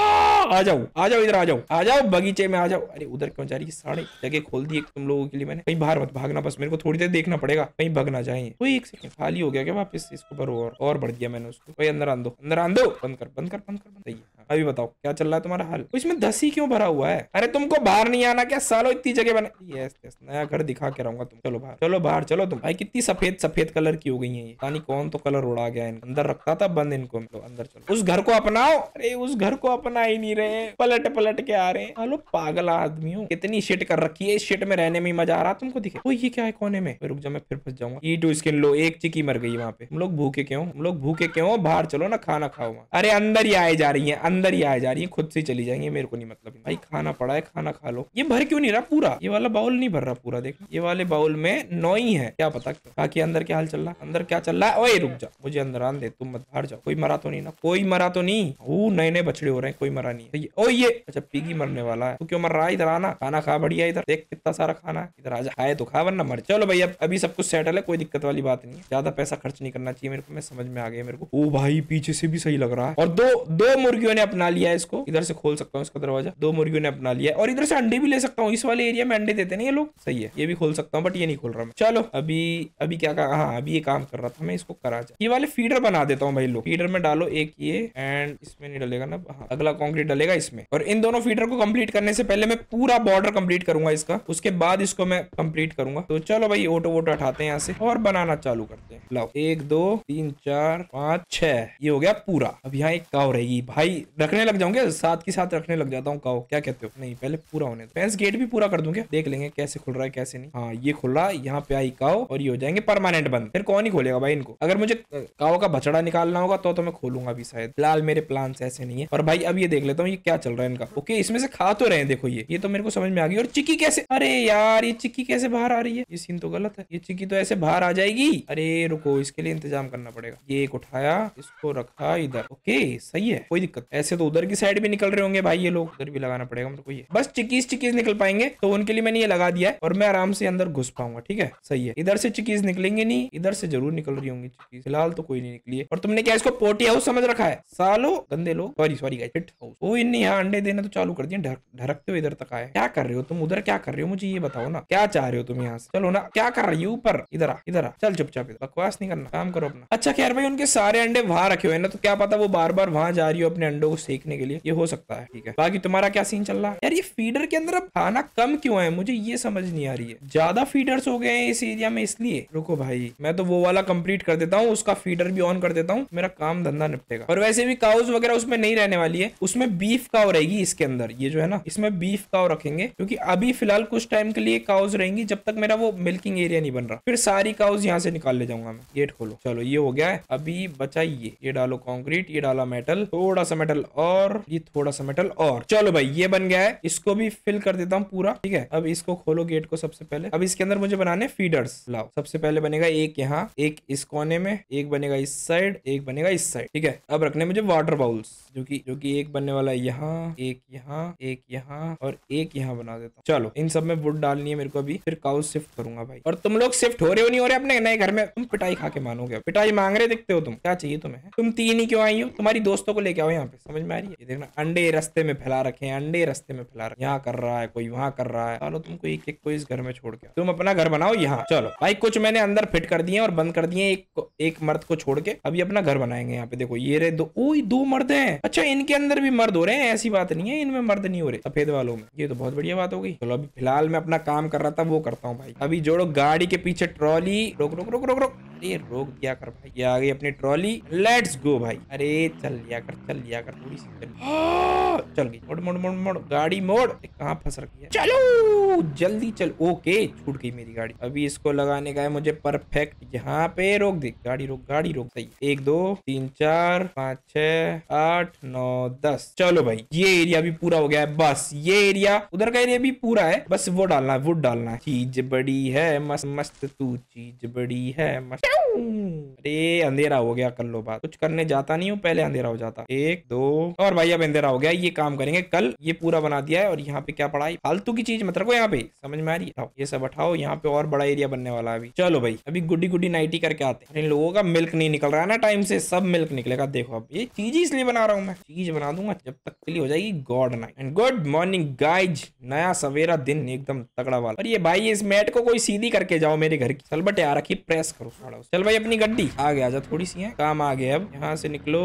आ जाओ आ जाओ इधर आ जाओ आ जाओ, बगीचे में आ जाओ। अरे उधर क्यों जा रही है? सारे जगह खोल दी तुम लोगों के लिए मैंने। कहीं बाहर मत भागना, बस मेरे को थोड़ी देर देखना पड़ेगा कहीं भगना चाहिए। कोई एक सेकंड खाली हो गया क्या? वापस इसको भरो और, और भर दिया मैंने उसको। कोई अंदर आन दो, अंदर आन दो। बंद कर बंद कर बंद कर बंद। सही है अभी बताओ क्या चल रहा है तुम्हारा हाल? इसमें दस ही क्यों भरा हुआ है? अरे तुमको बाहर नहीं आना क्या सालों? इतनी जगह बना। यस यस नया घर दिखा के रहूंगा तुम। चलो बाहर चलो बाहर चलो तुम। भाई कितनी सफेद सफेद कलर की हो गई है ये, यानी कौन तो कलर उड़ा गया है। अंदर रखता था बंद इनको, अंदर चलो। उस घर को अपनाओ। अरे उस घर को अपना ही नहीं रहे, पलट पलट के आ रहे हैं। हेलो पागल आदमियों, कितनी शिट कर रखी है, इस शिट में रहने में ही मजा आ रहा तुमको। दिखे ओ ये क्या है कोने में? रुक जा मैं फिर फंस जाऊंगा। ई टू स्किन लो, एक चिकी मर गई वहाँ पे। हम लोग भूखे क्यों, हम लोग भूखे क्यों? बाहर चलो ना, खाना खाओ। अरे अंदर ही आए जा रही है, अंदर ही आए जा रही है, खुद से चली जाएंगे, मेरे को नहीं मतलब। भाई खाना पड़ा है, खाना खा लो। ये भर क्यों नहीं रहा पूरा? ये वाला बाउल नहीं भर रहा पूरा। देखो ये वाले बाउल में नौ ही है, क्या पता। बाकी अंदर क्या हाल चल रहा, अंदर क्या चल रहा है? ओए रुक जा, मुझे अंदर आन दे, तुम मत बाहर जाओ। कोई मरा तो नहीं ना, कोई मरा तो नहीं? वो नए नए बछड़े हो रहे हैं, कोई मरा नहीं है। ओ ये अच्छा पिगी मरने वाला है, तू क्यों मर रहा है? इधर आना, खाना खा, बढ़िया इधर देख कितना सारा खाना है, इधर आ जा, खाए तो खा वरना मर। चलो भाई अब अभी सब कुछ सेटल है, कोई दिक्कत वाली बात नहीं है। ज्यादा पैसा खर्च नहीं करना चाहिए मेरे को, मैं समझ में आ गया मेरे को। ओ भाई पीछे से भी सही लग रहा है। और दो दो मुर्गियों ने अपना लिया है इसको। इधर से खोल सकता हूँ इसका दरवाजा, दो मुर्गियों ने अपना लिया है। और इधर से अंडे भी ले सकता हूँ, इस वाले एरिया में अंडे देते ना ये लोग। सही है ये भी खोल सकता हूँ, बट ये नहीं खोल रहा मैं। चलो अभी अभी क्या कहा, हाँ अभी ये काम कर रहा था मैं, इसको करा जा। ये वाले फीडर बना देता हूँ भाई लोग। फीडर में डालो एक ये, एंड इसमें नहीं डलेगा ना, हाँ अगला कॉन्क्रीट डलेगा इसमें। और इन दोनों फीडर को कंप्लीट करने से पहले मैं पूरा बॉर्डर कंप्लीट करूंगा इसका, उसके बाद इसको मैं कंप्लीट करूंगा। तो चलो भाई ऑटो वोटो हटाते हैं यहाँ से और बनाना चालू करते हैं। लाओ एक दो तीन चार पाँच छह, ये हो गया पूरा। अब यहाँ एक काव रहेगी भाई, रखने लग जाऊंगे साथ के साथ, रखने लग जाता हूँ काव। क्या कहते हो? नहीं पहले पूरा होने दो। फेंस गेट भी पूरा कर दूंगा, देख लेंगे कैसे खुल रहा है कैसे नहीं। हाँ ये खुल रहा है, यहाँ पे आई काव और ये हो जाएंगे परमानेंट बंद। फिर कौन ही खोलेगा भाई इनको? अगर मुझे काव का बछड़ा निकालना होगा तो तो मैं खोलूंगा भी शायद। फिलहाल मेरे प्लान ऐसे नहीं है। और भाई अब ये देख लेता हूँ ये क्या चल रहा है इनका। ओके इसमें से खा तो रहे हैं, देखो ये ये तो मेरे को समझ में आ गई। और चिक्की कैसे, अरे यार ये चिक्की कैसे बाहर आ रही है? ये सीन तो गलत है, ये चिक्की तो ऐसे बाहर आ जाएगी। अरे रुको इसके लिए इंतजाम करना पड़ेगा। ये एक उठाया, इसको रखा इधर, ओके सही है कोई दिक्कत। ऐसे तो उधर की साइड भी निकल रहे होंगे भाई ये लोग, उधर भी लगाना पड़ेगा हमको। ये बस चिक्कीज चिक्कीज निकल पाएंगे तो उनके लिए मैंने ये लगा दिया है, और मैं आराम से अंदर घुस पाऊंगा। ठीक है सही है, इधर से चिक्कीज निकलेंगे नहीं, इधर से जरूर निकल रही होंगी चिक्कीज। फिलहाल तो कोई नहीं निकली है। और तुमने क्या इसको पोटी हाउस समझ रखा है सालो, गंदे लोग। सॉरी सॉरी गाइस, ओ इनने यहाँ अंडे देना तो चालू कर दिया, ढरकते हुए इधर तक आए। क्या कर रहे हो तुम उधर, क्या कर रहे हो मुझे ये बताओ ना, क्या चाह रहे हो तुम यहाँ से? चलो ना, क्या कर रही हो ऊपर, इधर आ इधर आ, चल चुपचाप, बकवास नहीं करना, काम करो अपना। अच्छा खैर भाई उनके सारे अंडे वहां रखे हुए हैं ना, तो क्या पता वो बार बार वहां जा रही हो अपने अंडों को सेकने के लिए, ये हो सकता है। ठीक है बाकी तुम्हारा क्या सीन चल रहा है? यार ये फीडर के अंदर अब खाना कम क्यों है, मुझे ये समझ नहीं आ रही है। ज्यादा फीडर्स हो गए हैं इस एरिया में इसलिए। रुको भाई मैं तो वो वाला कंप्लीट कर देता हूँ, उसका फीडर भी ऑन कर देता हूँ, मेरा काम धंधा निपटेगा। और वैसे भी काउज वगैरह उसमें नहीं रहने वाली है, उसमें बीफ काउ रहेगी। इसके अंदर ये जो है ना, इसमें बीफ काउ रखेंगे, क्योंकि अभी फिलहाल कुछ टाइम के लिए काउज रहेंगी जब तक मेरा वो मिल्किंग एरिया नहीं बन रहा। फिर सारी काउज यहाँ से निकाल ले जाऊंगा मैं। गेट खोलो, चलो ये हो गया है। अभी बचा ये, ये डालो कंक्रीट, ये डाला मेटल, थोड़ा सा मेटल और ये थोड़ा सा मेटल और। चलो भाई ये बन गया है, इसको भी फिल कर देता हूँ पूरा। ठीक है अब इसको खोलो गेट को सबसे पहले। अब इसके अंदर मुझे बनाने फीडर्स। लाओ सबसे पहले बनेगा एक यहाँ, एक इस कोने में, एक बनेगा इस साइड, एक बनेगा इस साइड। ठीक है अब रखने मुझे वाटर बाउल्स, जो की जो की एक बनने वाला है यहाँ, एक यहाँ, एक यहाँ और एक यहाँ बना देता हूँ। चलो इन सब में वुड डालनी है मेरे को अभी, फिर काउज शिफ्ट करूंगा भाई। और तुम लोग शिफ्ट हो रहे हो नहीं हो रहे अपने नए घर में, तुम पिटाई खा के मानोगे, पिटाई मांग रहे दिखते हो तुम। क्या चाहिए तुम्हें, तुम तीन ही क्यों आई हो? तुम्हारी दोस्तों को लेके आओ यहाँ पे, समझ में आ रही है। ये देखना अंडे रस्ते में फैला रखे हैं, अंडे रस्ते में फैला रखे, यहाँ कर रहा है कोई, वहाँ कर रहा है। चलो तुमको एक एक को इस घर में छोड़ के तुम अपना घर बनाओ यहाँ। चलो भाई कुछ मैंने अंदर फिट कर दिए और बंद कर दिए, एक एक मर्द को छोड़ के अभी अपना घर बनाएंगे। यहाँ पे देखो ये रहे दो, ओ दो मर्द हैं। अच्छा इनके अंदर भी मर्द हो रहे हैं, ऐसी बात नहीं है इनमें मर्द नहीं हो रहे सफेद वालों में। ये तो बहुत बढ़िया बात हो गई। चलो अभी फिलहाल मैं अपना काम कर रहा था वो करता हूँ भाई। अभी जोड़ो गाड़ी के पीछे ट्रॉली, रोक रोक रोक रोक रोक, अरे रोक दिया कर भाई। ये आ गई अपनी ट्रॉली, लेट्स गो भाई। अरे चल लिया कर चल लिया कर थोड़ी सी चल गई, मोड़ मोड़ मोड़ मोड़ गाड़ी मोड़, कहाँ फंस रखी है, चलो जल्दी चल। ओके छूट गई मेरी गाड़ी। अभी इसको लगाने का है मुझे परफेक्ट, यहाँ पे रोक दे गाड़ी, रोक गाड़ी रोक। सही एक दो तीन चार पाँच छह आठ नौ दस। चलो भाई ये एरिया भी पूरा हो गया है, बस ये एरिया उधर का एरिया भी पूरा है, बस वो डालना है वुड डालना है। चीज बड़ी है मस्त मस्त तू चीज बड़ी है मस्त। अरे अंधेरा हो गया, कर लो बात, कुछ करने जाता नहीं हूँ पहले अंधेरा हो जाता। एक दो और भाई अब अंधेरा हो गया, ये काम करेंगे कल। ये पूरा बना दिया है और यहाँ पे क्या पड़ा है, फालतू की चीज मत रखो यहाँ पे, समझ में आ रही है। ये सब हटाओ, यहाँ पे और बड़ा एरिया बनने वाला है अभी। चलो भाई अभी गुड्डी गुड्डी नाइटी करके आते हैं। इन लोगों का मिल्क नहीं निकल रहा है ना टाइम से, सब मिल्क निकलेगा। देखो अब ये चीज इसलिए बना रहा हूँ मैं, चीज बना दूंगा जब तक के लिए हो जाएगी good night. And good morning guys, नया सवेरा दिन एकदम तगड़ा वाला। और ये भाई इस मैट को कोई सीधी करके जाओ मेरे घर की, सलबट आ रखी प्रेस करो। चल भाई अपनी गड्डी आगे आ जा थोड़ी सी है, काम आगे। अब यहाँ से निकलो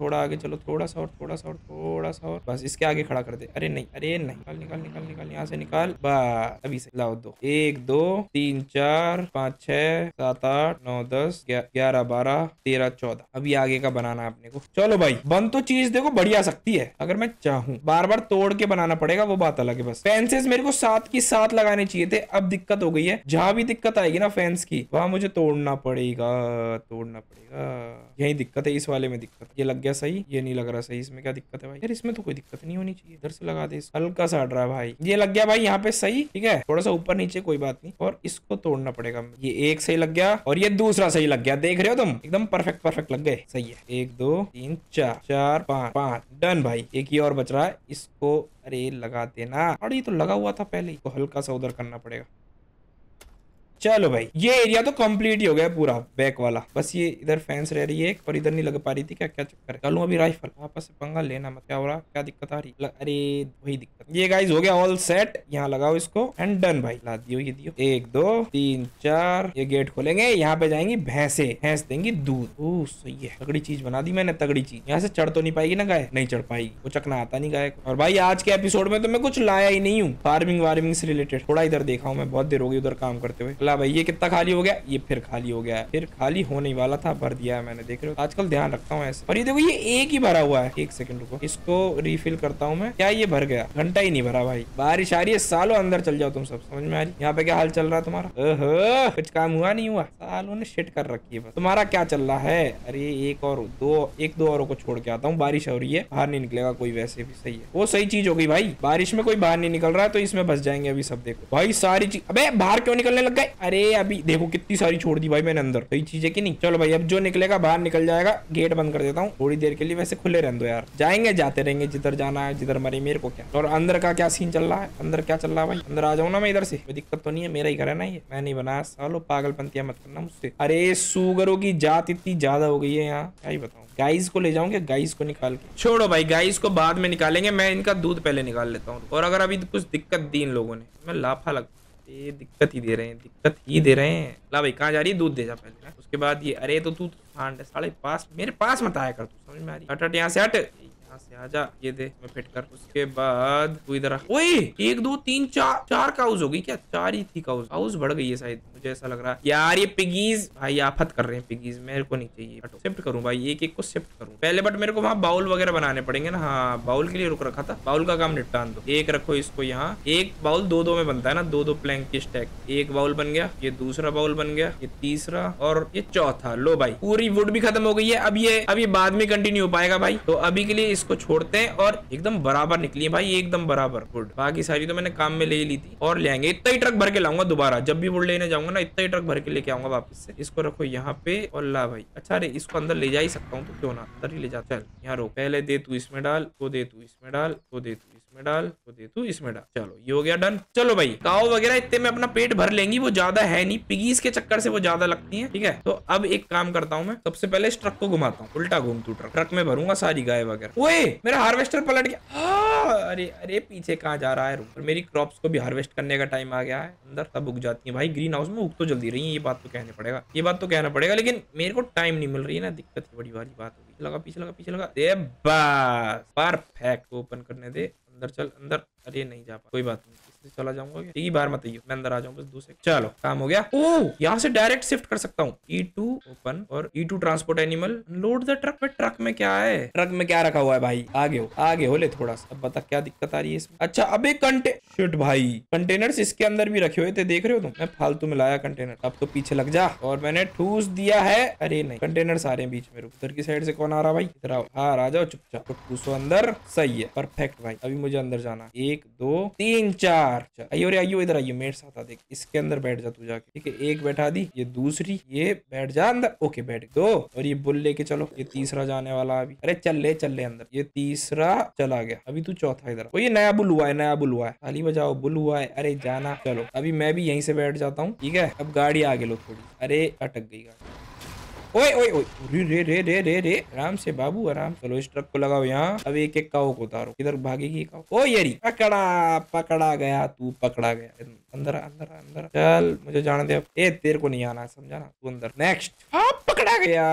थोड़ा आगे चलो, थोड़ा सा और थोड़ा सा और थोड़ा सा और, बस इसके आगे खड़ा कर दे। अरे नहीं अरे नहीं, निकाल निकाल निकाल निकाल यहाँ से निकाल, बस अभी से लाओ। दो एक दो तीन चार पाँच छह सात आठ नौ दस ग्यारह बारह तेरह चौदह, अभी आगे का बनाना है अपने को। चलो भाई बन तो चीज देखो बढ़िया सकती है अगर मैं चाहूँ, बार बार तोड़ के बनाना पड़ेगा वो बात अलग है। बस फेंसेस मेरे को सात की सात लगाने चाहिए थे, अब दिक्कत हो गई है, जहाँ भी दिक्कत आएगी ना फेंस की वहाँ मुझे तोड़ना पड़ेगा तोड़ना पड़ेगा। यही दिक्कत है इस वाले में, दिक्कत ये लग गया सही, ये नहीं लग रहा सही, इसमें क्या दिक्कत है भाई यार, इसमें तो कोई दिक्कत नहीं होनी चाहिए। इधर से लगा दे, हल्का सा हट रहा है भाई, ये लग गया भाई यहाँ पे सही, ठीक है थोड़ा सा ऊपर नीचे कोई बात नहीं। और इसको तोड़ना पड़ेगा, ये एक सही लग गया और ये दूसरा सही लग गया, देख रहे हो तुम एकदम परफेक्ट परफेक्ट लग गए, सही है। एक दो तीन चार चार पाँच पाँच डन भाई। एक ही और बच रहा है इसको, अरे लगा देना, और ये तो लगा हुआ था पहले, इसको हल्का सा उधर करना पड़ेगा। चलो भाई ये एरिया तो कंप्लीट ही हो गया पूरा बैक वाला, बस ये इधर फेंस रह रही है एक और इधर नहीं लग पा रही थी, क्या क्या चक्कर है। चलो अभी राइफल आपस से पंगा लेना मत, क्या हो रहा क्या दिक्कत आ रही, अरे वही दिक्कत। ये गाइस हो गया ऑल सेट, यहाँ लगाओ इसको एंड डन भाई, ला दियो ये दियो। एक दो तीन चार, ये गेट खोलेंगे, यहाँ पे जाएंगी भैंसे, भैंस देंगी दूध। ओ सही है तगड़ी चीज बना दी मैंने, तगड़ी चीज। यहाँ से चढ़ तो नहीं पाएगी ना गाय, नहीं चढ़ पाएगी, वो चकना आता नहीं गाय। और भाई आज के एपिसोड में तो मैं कुछ लाया ही नहीं हूँ फार्मिंग वार्मिंग से रिलेटेड, थोड़ा इधर देखा हूँ मैं, बहुत देर होगी उधर काम करते हुए। भाई ये कितना खाली हो गया, ये फिर खाली हो गया है, फिर खाली होने वाला था, भर दिया है मैंने, देख रहे हो आजकल ध्यान रखता हूँ ऐसे। और ये देखो ये एक ही भरा हुआ है, एक सेकंड रुको इसको रिफिल करता हूँ मैं। क्या ये भर गया, घंटा ही नहीं भरा भाई, बारिश आ रही है सालों, अंदर चल जाओ तुम सब, समझ में आ रही। यहाँ पे क्या हाल चल रहा है तुम्हारा, ओहो कुछ काम हुआ नहीं हुआ, सालों ने शिट कर रखी है बस। तुम्हारा क्या चल रहा है, अरे एक और दो एक दो औरों को छोड़ के आता हूँ, बारिश हो रही है बाहर नहीं निकलेगा कोई, वैसे भी सही है वो सही चीज हो गई भाई, बारिश में कोई बाहर नहीं निकल रहा है तो इसमें बस जाएंगे अभी सब। देखो भाई सारी चीज, अबे बाहर क्यों निकलने लग गए, अरे अभी देखो कितनी सारी छोड़ दी भाई मैंने अंदर, सही चीज है कि नहीं। चलो भाई अब जो निकलेगा बाहर निकल जाएगा, गेट बंद कर देता हूँ थोड़ी देर के लिए, वैसे खुले रहने दो यार, जाएंगे जाते रहेंगे जिधर जाना है जिधर मरे, मेरे को क्या। और अंदर का क्या सीन चल रहा है, अंदर क्या चल रहा है भाई, अंदर आ जाऊँ ना मैं इधर से, कोई दिक्कत तो नहीं है, मेरा ही घर है ना ये, मैं नहीं बना, सालो पागलपंतियां मत करना मुझसे। अरे सूगरों की जात इतनी ज्यादा हो गई है यहाँ, क्या ही बताऊँ। गाइस को ले जाऊंगे, गाइस को निकाल के छोड़ो भाई, गाइस को बाद में निकालेंगे, मैं इनका दूध पहले निकाल लेता हूँ। और अगर अभी कुछ दिक्कत दी इन लोगों ने, मैं लाफा लग ये दिक्कत ही दे रहे हैं, दिक्कत ही दे रहे हैं। ला भाई कहाँ जा रही है, दूध दे जा पहले ना, उसके बाद ये। अरे तो तू सांड है साले, पास मेरे पास मत आया कर तू, समझ में आ रही, हट हट यहाँ से, हट यहाँ से, आजा ये दे मैं फिट कर। उसके बाद तू इधर आ, ओए एक दो तीन चार, चार काउज हो गई क्या, चार ही थी काउज, काउज बढ़ गई है शायद, मुझे ऐसा लग रहा है यार। ये पिगीज भाई आफत कर रहे हैं, पिगीज मेरे को नहीं चाहिए, शिफ्ट करूं भाई एक एक को शिफ्ट करूं पहले, बट मेरे को वहाँ बाउल वगैरह बनाने पड़ेंगे ना। हाँ बाउल के लिए रुक रखा था, बाउल का काम निपटा दो। एक रखो इसको यहाँ, एक बाउल दो दो में बनता है ना, दो दो प्लैंक की स्टैक, एक बाउल बन गया, ये दूसरा बाउल बन गया, ये तीसरा और ये चौथा। लो भाई पूरी वुड भी खत्म हो गई है। अब ये अब ये बाद में कंटिन्यू हो पाएगा भाई, तो अभी के लिए इसको छोड़ते हैं। और एकदम बराबर निकली है भाई, एकदम बराबर वुड, बाकी सारी तो मैंने काम में ले ली थी। और लेंगे इतना ही ट्रक भर के लाऊंगा दोबारा, जब भी वुड लेने जाऊंगा ना इतना ही ट्रक भर के लेके आऊंगा वापस से। इसको रखो यहाँ पे और ला भाई, अच्छा अरे इसको अंदर ले जा ही सकता हूँ तो क्यों ना अंदर ही ले जा। चल यहाँ रोक, पहले दे तू इसमें डाल, तो दे तू इसमें डाल, तो दे तू इसमें इसमें डाल, वो दे तू इसमें डाल। चलो ये हो गया डन। चलो भाई काव वगैरह इतने में अपना पेट भर लेंगी, वो ज्यादा है नहीं, पिगीज के चक्कर से वो ज्यादा लगती है। ठीक है तो अब एक काम करता हूँ मैं, सबसे पहले इस ट्रक को घुमाता हूँ, उल्टा घूम तू ट्रक, ट्रक में भरूंगा सारी गाय वगैरह। ओए मेरा हार्वेस्टर पलट गया, अरे अरे पीछे कहाँ जा रहा है। और मेरी क्रॉप्स को भी हार्वेस्ट करने का टाइम आ गया है, अंदर तब उग जाती है भाई, ग्रीन हाउस में उग तो जल्दी रही है, ये बात तो कहने पड़ेगा, ये बात तो कहना पड़ेगा, लेकिन मेरे को टाइम नहीं मिल रही है ना, दिक्कत ही बड़ी वाली बात होगी। लगा पीछे लगा पीछे लगा, ए बस परफेक्ट, ओपन करने दे, अंदर चल अंदर, अरे नहीं जा पा, कोई बात नहीं, चला जाऊंगा, एक बार मत आइयो, मैं अंदर आ जाऊं बस दूसरे। चलो काम हो गया। ओह यहाँ से डायरेक्ट शिफ्ट कर सकता हूँ, ई टू ओपन और E to transport animal, load the truck में। ट्रक में क्या है, ट्रक में क्या रखा हुआ है भाई, आगे हो आगे हो ले थोड़ा सा, अब बता क्या दिक्कत आ रही है इसमें। अच्छा अबे कंटे शिट भाई, कंटेनर्स इसके अंदर भी रखे हुए थे, देख रहे हो तुम, मैं फालतू में लाया कंटेनर। अब तो पीछे लग जा, और मैंने ठूस दिया है, अरे नहीं कंटेनर सारे बीच में, उधर की साइड से कौन आ रहा भाई, इधर आओ, हाँ आ जाओ चुपचाप, ठूसो अंदर, सही है परफेक्ट भाई। अभी मुझे अंदर जाना, एक दो तीन चार, आइयो रे आइयो इधर आइयो, मेरे साथ आ, देख इसके अंदर बैठ जा तू जाके। ठीक है एक बैठा दी, ये दूसरी, ये बैठ जा अंदर, ओके बैठ दो, और ये बुल लेके चलो, ये तीसरा जाने वाला अभी, अरे चल ले चल ले अंदर, ये तीसरा चला गया, अभी तू चौथा इधर, ये नया बुल हुआ है, नया बुल हुआ है, खाली बजाओ बुल हुआ है, अरे जाना। चलो अभी मैं भी यहीं से बैठ जाता हूँ। ठीक है अब गाड़ी आगे लो थोड़ी, अरे अटक गई गाड़ी, ओए ओए ओए रे रे रे रे रे, आराम से बाबू आराम। चलो इस ट्रक को लगाओ यहाँ, अब एक एक काओ को उतारो, इधर भागेगी काओ, ओ येरी पकड़ा पकड़ा गया तू, पकड़ा गया, अंदर अंदर अंदर, चल मुझे जाने दे, ए तेरे को नहीं आना समझा ना, तू अंदर, नेक्स्ट हाँ पकड़ा गया,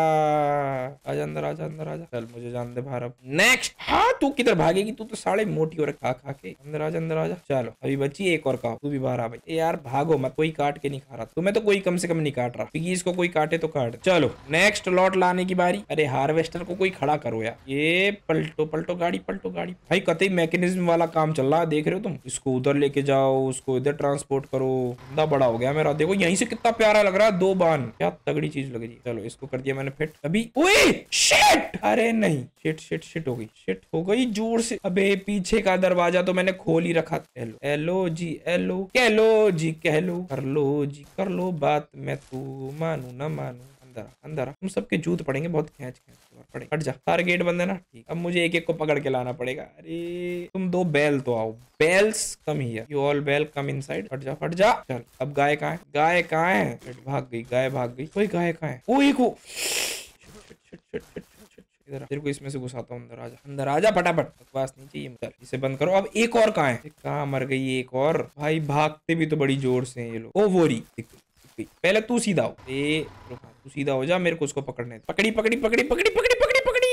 आजा अंदर आजा अंदर आजा, चल मुझे जाने दे बाहर, नेक्स्ट हाँ तू किधर भागेगी, तू तो साले मोटी और खा खा के, अंदर आजा अंदर आजा। चलो अभी बची एक और काओ, तू भी बाहर आ भाई, यार भागो मत, कोई काट के नहीं खा रहा, तुम्हें तो कोई कम से कम नहीं काट रहा, पिगीज को कोई काटे तो काट। चलो नेक्स्ट लॉट लाने की बारी, अरे हार्वेस्टर को कोई खड़ा करो यार, ये पलटो पलटो गाड़ी पलटो गाड़ी, भाई कतई मैकेनिज्म वाला काम चल रहा है, देख रहे हो तुम, इसको उधर लेके जाओ, उसको इधर ट्रांसपोर्ट करो, बंदा बड़ा हो गया मेरा, देखो यहीं से कितना प्यारा लग रहा है, दो बान, क्या तगड़ी चीज लग रही है। चलो इसको कर दिया मैंने फिट, अभी ओए शिट, अरे नहीं शिट शिट शिट हो गई, शिट हो गई जोर से, अबे पीछे का दरवाजा तो मैंने खोल ही रखा, एलो एलो जी एलो कह लो जी कह लो, कर लो जी कर लो बात, मैं तू मानू ना मानू, अंदर हम सबके जूत पड़ेंगे बहुत, खेच खेच हट जा, सारे गेट बंद है ना। ठीक अब मुझे एक एक को पकड़ के लाना पड़ेगा, अरे तुम दो बैल तो आओ, बैल्स कम हियर, यू ऑल बैल कम इनसाइड, हट जा हट जा। चल अब गाय कहाँ है, गाय कहाँ है, भाग गई गाय भाग गई, कोई गाय कहाँ है, कोई को इधर तेरे को इसमें से घुसाता हूँ, अंदर आजा अंदर आजा फटाफट, बकवास नहीं चाहिए, इसे बंद करो। अब एक और कहाँ है, कहाँ मर गई एक और, भाई भागते भी तो बड़ी जोर से है ये लोग, ओ वोरी पहले तू सीधा हो, ए तू सीधा हो जा, मेरे को उसको पकड़ने, पकड़ी पकड़ी पकड़ी पकड़ी पकड़ी पकड़ी पकड़ी,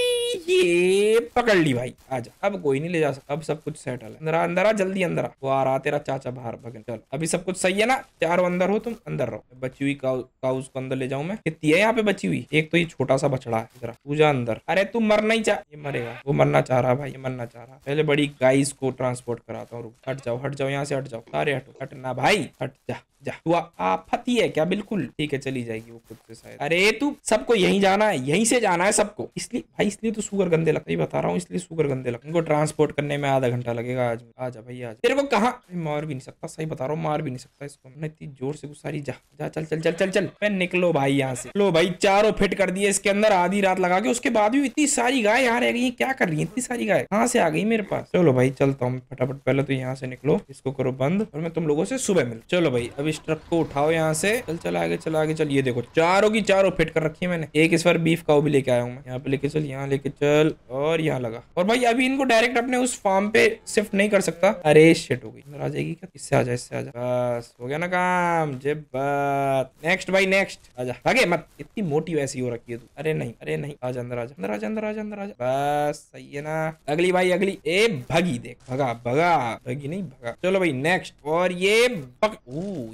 ये पकड़ ली भाई, आजा अब कोई नहीं ले जा सकता, अब सब कुछ सेटल है, अंदर आ अंदर आ जल्दी अंदर आ, वो आ रहा तेरा चाचा बाहर भगन। चलो अभी सब कुछ सही है ना, चारों अंदर हो तुम, अंदर रहो, बची हुई काउ काउस को अंदर ले जाऊं मैं, कितनी है यहाँ पे बची हुई, एक तो ये छोटा सा बछड़ा है, इधर तू जा अंदर, अरे तू मरना ही चाह, ये मरेगा, वो मरना चाह रहा भाई, ये मरना चाह रहा, पहले बड़ी गाइस को ट्रांसपोर्ट कराता हूँ, हट जाओ हट जाओ यहाँ से हट जाओ, अरे हटो हटना भाई हट जा जा, तू आफती है क्या, बिल्कुल ठीक है चली जाएगी वो खुद से शायद, अरे तू सबको यहीं जाना है, यहीं से जाना है सबको, इसलिए भाई इसलिए तो सुगर गंदे लगते, बता रहा हूँ इसलिए सुगर गंदे लगते, इनको ट्रांसपोर्ट करने में आधा घंटा लगेगा, आज आजा भाई आज, तेरे को कहा मार भी नहीं सकता, सही बता रहा हूँ मार भी नहीं सकता इसको, मैं इतनी जोर से गुस्सा रही, जा जा चल चल चल चल चल, मैं निकलो भाई यहाँ से। लो भाई चारों फिट कर दिए इसके अंदर, आधी रात लगा के, उसके बाद भी इतनी सारी गाय यहाँ रह गई, क्या कर रही है इतनी सारी गाय, कहाँ से आ गई मेरे पास। चलो भाई चलता हूँ फटाफट, पहले तो यहाँ से निकलो, इसको करो बंद, और मैं तुम लोगों से सुबह मिलूँ। चलो भाई अब इस ट्रक को उठाओ यहाँ से, चल चल आगे चल आगे चल, ये देखो चारों की चारों फिट कर रखी है मैंने, एक इस बार बीफ काऊ भी लेके आया हूँ मैं, यहाँ पे लेके चल, यहाँ लेके चल, और यहाँ लगा, और भाई अभी इनको डायरेक्ट अपने उस फार्म पे शिफ्ट नहीं कर सकता, अरे शिट हो गई, अंदर आ जाएगी क्या, इससे आजा इससे आजा, बस हो गया ना काम, जब बात नेक्स्ट भाई नेक्स्ट, आजा आगे मत, इतनी मोटी वैसी हो रखी है तू, अरे नहीं अरे नहीं आजा अंदर आजा अंदर आजा अंदर आजा अंदर आजा, बस सही है ना, अगली भाई अगली, ए भगी देख भगा भगा भगी नहीं भगा। चलो भाई नेक्स्ट, और ये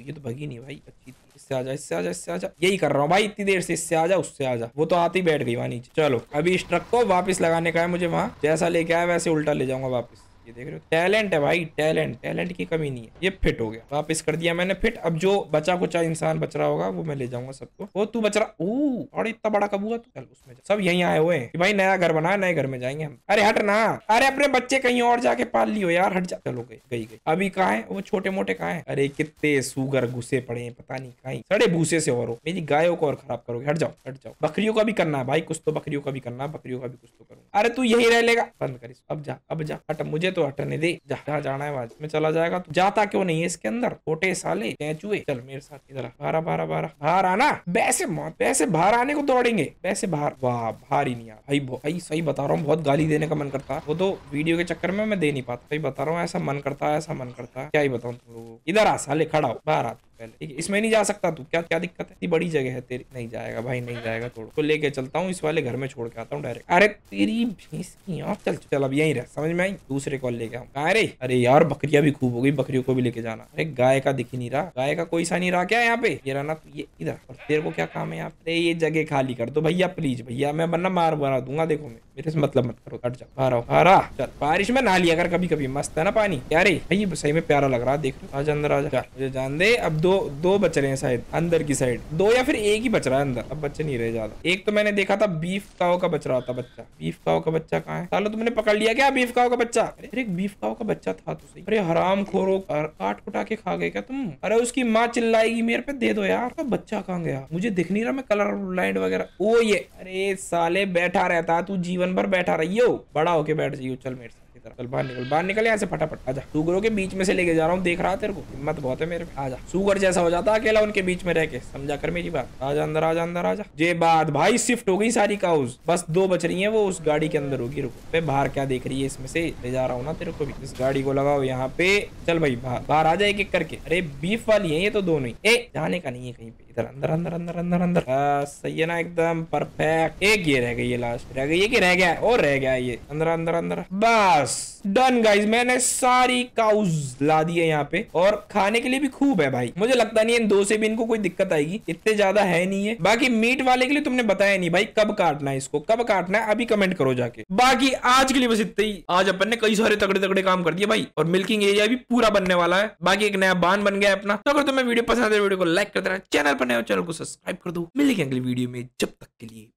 ये तो भगी नहीं भाई, अच्छी इससे आजा इससे आजा इससे आजा, यही कर रहा हूँ भाई इतनी देर से, इससे आजा उससे आजा, वो तो आती बैठ गई वहां नीचे। चलो अभी इस ट्रक को वापस लगाने का है मुझे, वहां जैसा लेके आया वैसे उल्टा ले जाऊंगा वापस, ये देख रहे हो टैलेंट है भाई, टैलेंट टैलेंट की कमी नहीं है। ये फिट हो गया, वापस कर दिया मैंने फिट, अब जो बचा कुचा इंसान बच रहा होगा वो मैं ले जाऊंगा सबको, वो तू बच रहा, ओ और इतना बड़ा कबूतर, चल उसमें जा। सब यहीं आए हुए हैं कि भाई नया घर बना, नए घर में जाएंगे हम, अरे हट ना, अरे अपने बच्चे कहीं और जाके पाल लियो यार, हट जा। चलो गई गई गई, अभी कहाँ है वो छोटे मोटे कहाँ है, अरे कितने सुगर घुसे पड़े हैं पता नहीं कहीं, सड़े भूसे से और हो, मेरी गायों को और खराब करोगे, हट जाओ हट जाओ, बकरियों का भी करना है भाई कुछ तो, बकरियों का भी करना, बकरियों का भी कुछ तो करूंगा, अरे तू यही रह लेगा, बंद कर, अब जा अब जा हट, मुझे तो हटने दे, जहाँ जाना है वहां में चला जाएगा। तो जाता क्यों नहीं है इसके अंदर, छोटे साले चूहे। चल मेरे साथ इधर बारह बारह बारह बाहर आना। वैसे वैसे बाहर आने को दौड़ेंगे, वैसे बाहर। वाह बाहर ही नहीं आ भाई, भाई सही बता रहा हूँ, बहुत गाली देने का मन करता है वो तो, वीडियो के चक्कर में मैं दे नहीं पाता। सही बता रहा हूँ, ऐसा मन करता है, ऐसा मन करता है, क्या ही बताऊँ तुम लोगों। इधर आ साले, खड़ा हो, बाहर आ पहले, ठीक है। इसमें नहीं जा सकता तू, क्या क्या दिक्कत है, इतनी बड़ी जगह है तेरी। नहीं जाएगा भाई, नहीं जाएगा, छोड़। तो लेके चलता हूँ इस वाले घर में, छोड़ के आता हूँ डायरेक्ट। अरे तेरी भैंस की आँख, चल चल अब यहीं रह, समझ में आई। दूसरे कॉल लेके आऊँ। अरे अरे यार बकरियां भी खूब हो गई, बकरियों को भी लेके जाना। अरे गाय का दिख ही नहीं रहा, गाय का कोई सा नहीं रहा क्या यहाँ पे। ये रहना ये इधर, और तेरे को क्या काम है यहाँ पे। ये जगह खाली कर दो भैया, प्लीज भैया, मैं बनना मार बना दूंगा। देखो मैं मेरे से मतलब मत करो, हट जाओ। आ रहा हूँ, आ रहा। चल बारिश में नहा लिया कर कभी कभी, मस्त है ना पानी। अरे भाई सही में प्यारा लग रहा है, देख। आजा अंदर आजा, मुझे जान दे। अब दो दो बच रहे हैं शायद अंदर की साइड, दो या फिर एक ही बच रहा है अंदर। अब बच्चे नहीं रहे ज्यादा। एक तो मैंने देखा था बीफ काओ का बच रहा था बच्चा। बीफ काओ का बच्चा कहाँ है सालो, तुमने पकड़ लिया क्या बीफ काओ का बच्चा। अरे एक बीफ काओ का बच्चा था तो सही। अरे हराम खोरो, काट कुटा के खा गए क्या तुम। अरे उसकी माँ चिल्लाएगी मेरे पे, दे दो यार। तो बच्चा कहाँ गया, मुझे दिख नहीं रहा, मैं कलर ब्लाइंड वगैरह। ओ ये अरे साले बैठा रहता तू, जीवन भर बैठा रही हो, बड़ा होके बैठ जाइयो। चल मेरे से चल बाहर निकल, बाहर निकल यहाँ से फटाफट। आजा, सुगरों के बीच में से लेके जा रहा हूँ, देख रहा है तेरे को, हिम्मत बहुत है मेरे पे। आजा, सुगर जैसा हो जाता अकेला उनके बीच में रह के, समझा कर मेरी बात। आजा अंदर, आजा अंदर, आजा। ये बात भाई शिफ्ट हो गई सारी काउज, बस दो बच रही है, वो उस गाड़ी के अंदर होगी। रुको बाहर क्या देख रही है, इसमें से ले जा रहा हूँ ना तेरे को भी। इस गाड़ी को लगाओ यहाँ पे, चल भाई बाहर बाहर आ जा एक एक करके। अरे बीफ वाली है ये तो, दोनों ही। ए जाने का नहीं है कहीं पे, इधर अंदर अंदर अंदर अंदर अंदर, सही है ना, एकदम परफेक्ट। एक ये रह गई, ये लास्ट रह गई, ये की रह गया और रह गया ये। अंदर अंदर अंदर, बस डन गाइस, मैंने सारी काउज ला दी है यहाँ पे। और खाने के लिए भी खूब है भाई, मुझे लगता नहीं है इन दो से भी इनको कोई दिक्कत आएगी, इतने ज्यादा है नहीं है। बाकी मीट वाले के लिए तुमने बताया नहीं भाई कब काटना है इसको, कब काटना है अभी कमेंट करो जाके। बाकी आज के लिए बस इतना ही। आज अपन ने कई सारे तगड़े तगड़े काम कर दिए भाई, और मिल्किंग एरिया भी पूरा बनने वाला है। बाकी एक नया बांध बन गया अपना। तो अगर तुम्हें वीडियो पसंद आए तो वीडियो को लाइक कर देना, चैनल पर नए हो चैनल को सब्सक्राइब कर दो। मिलेंगे अगली वीडियो में, जब तक के लिए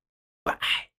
बाय।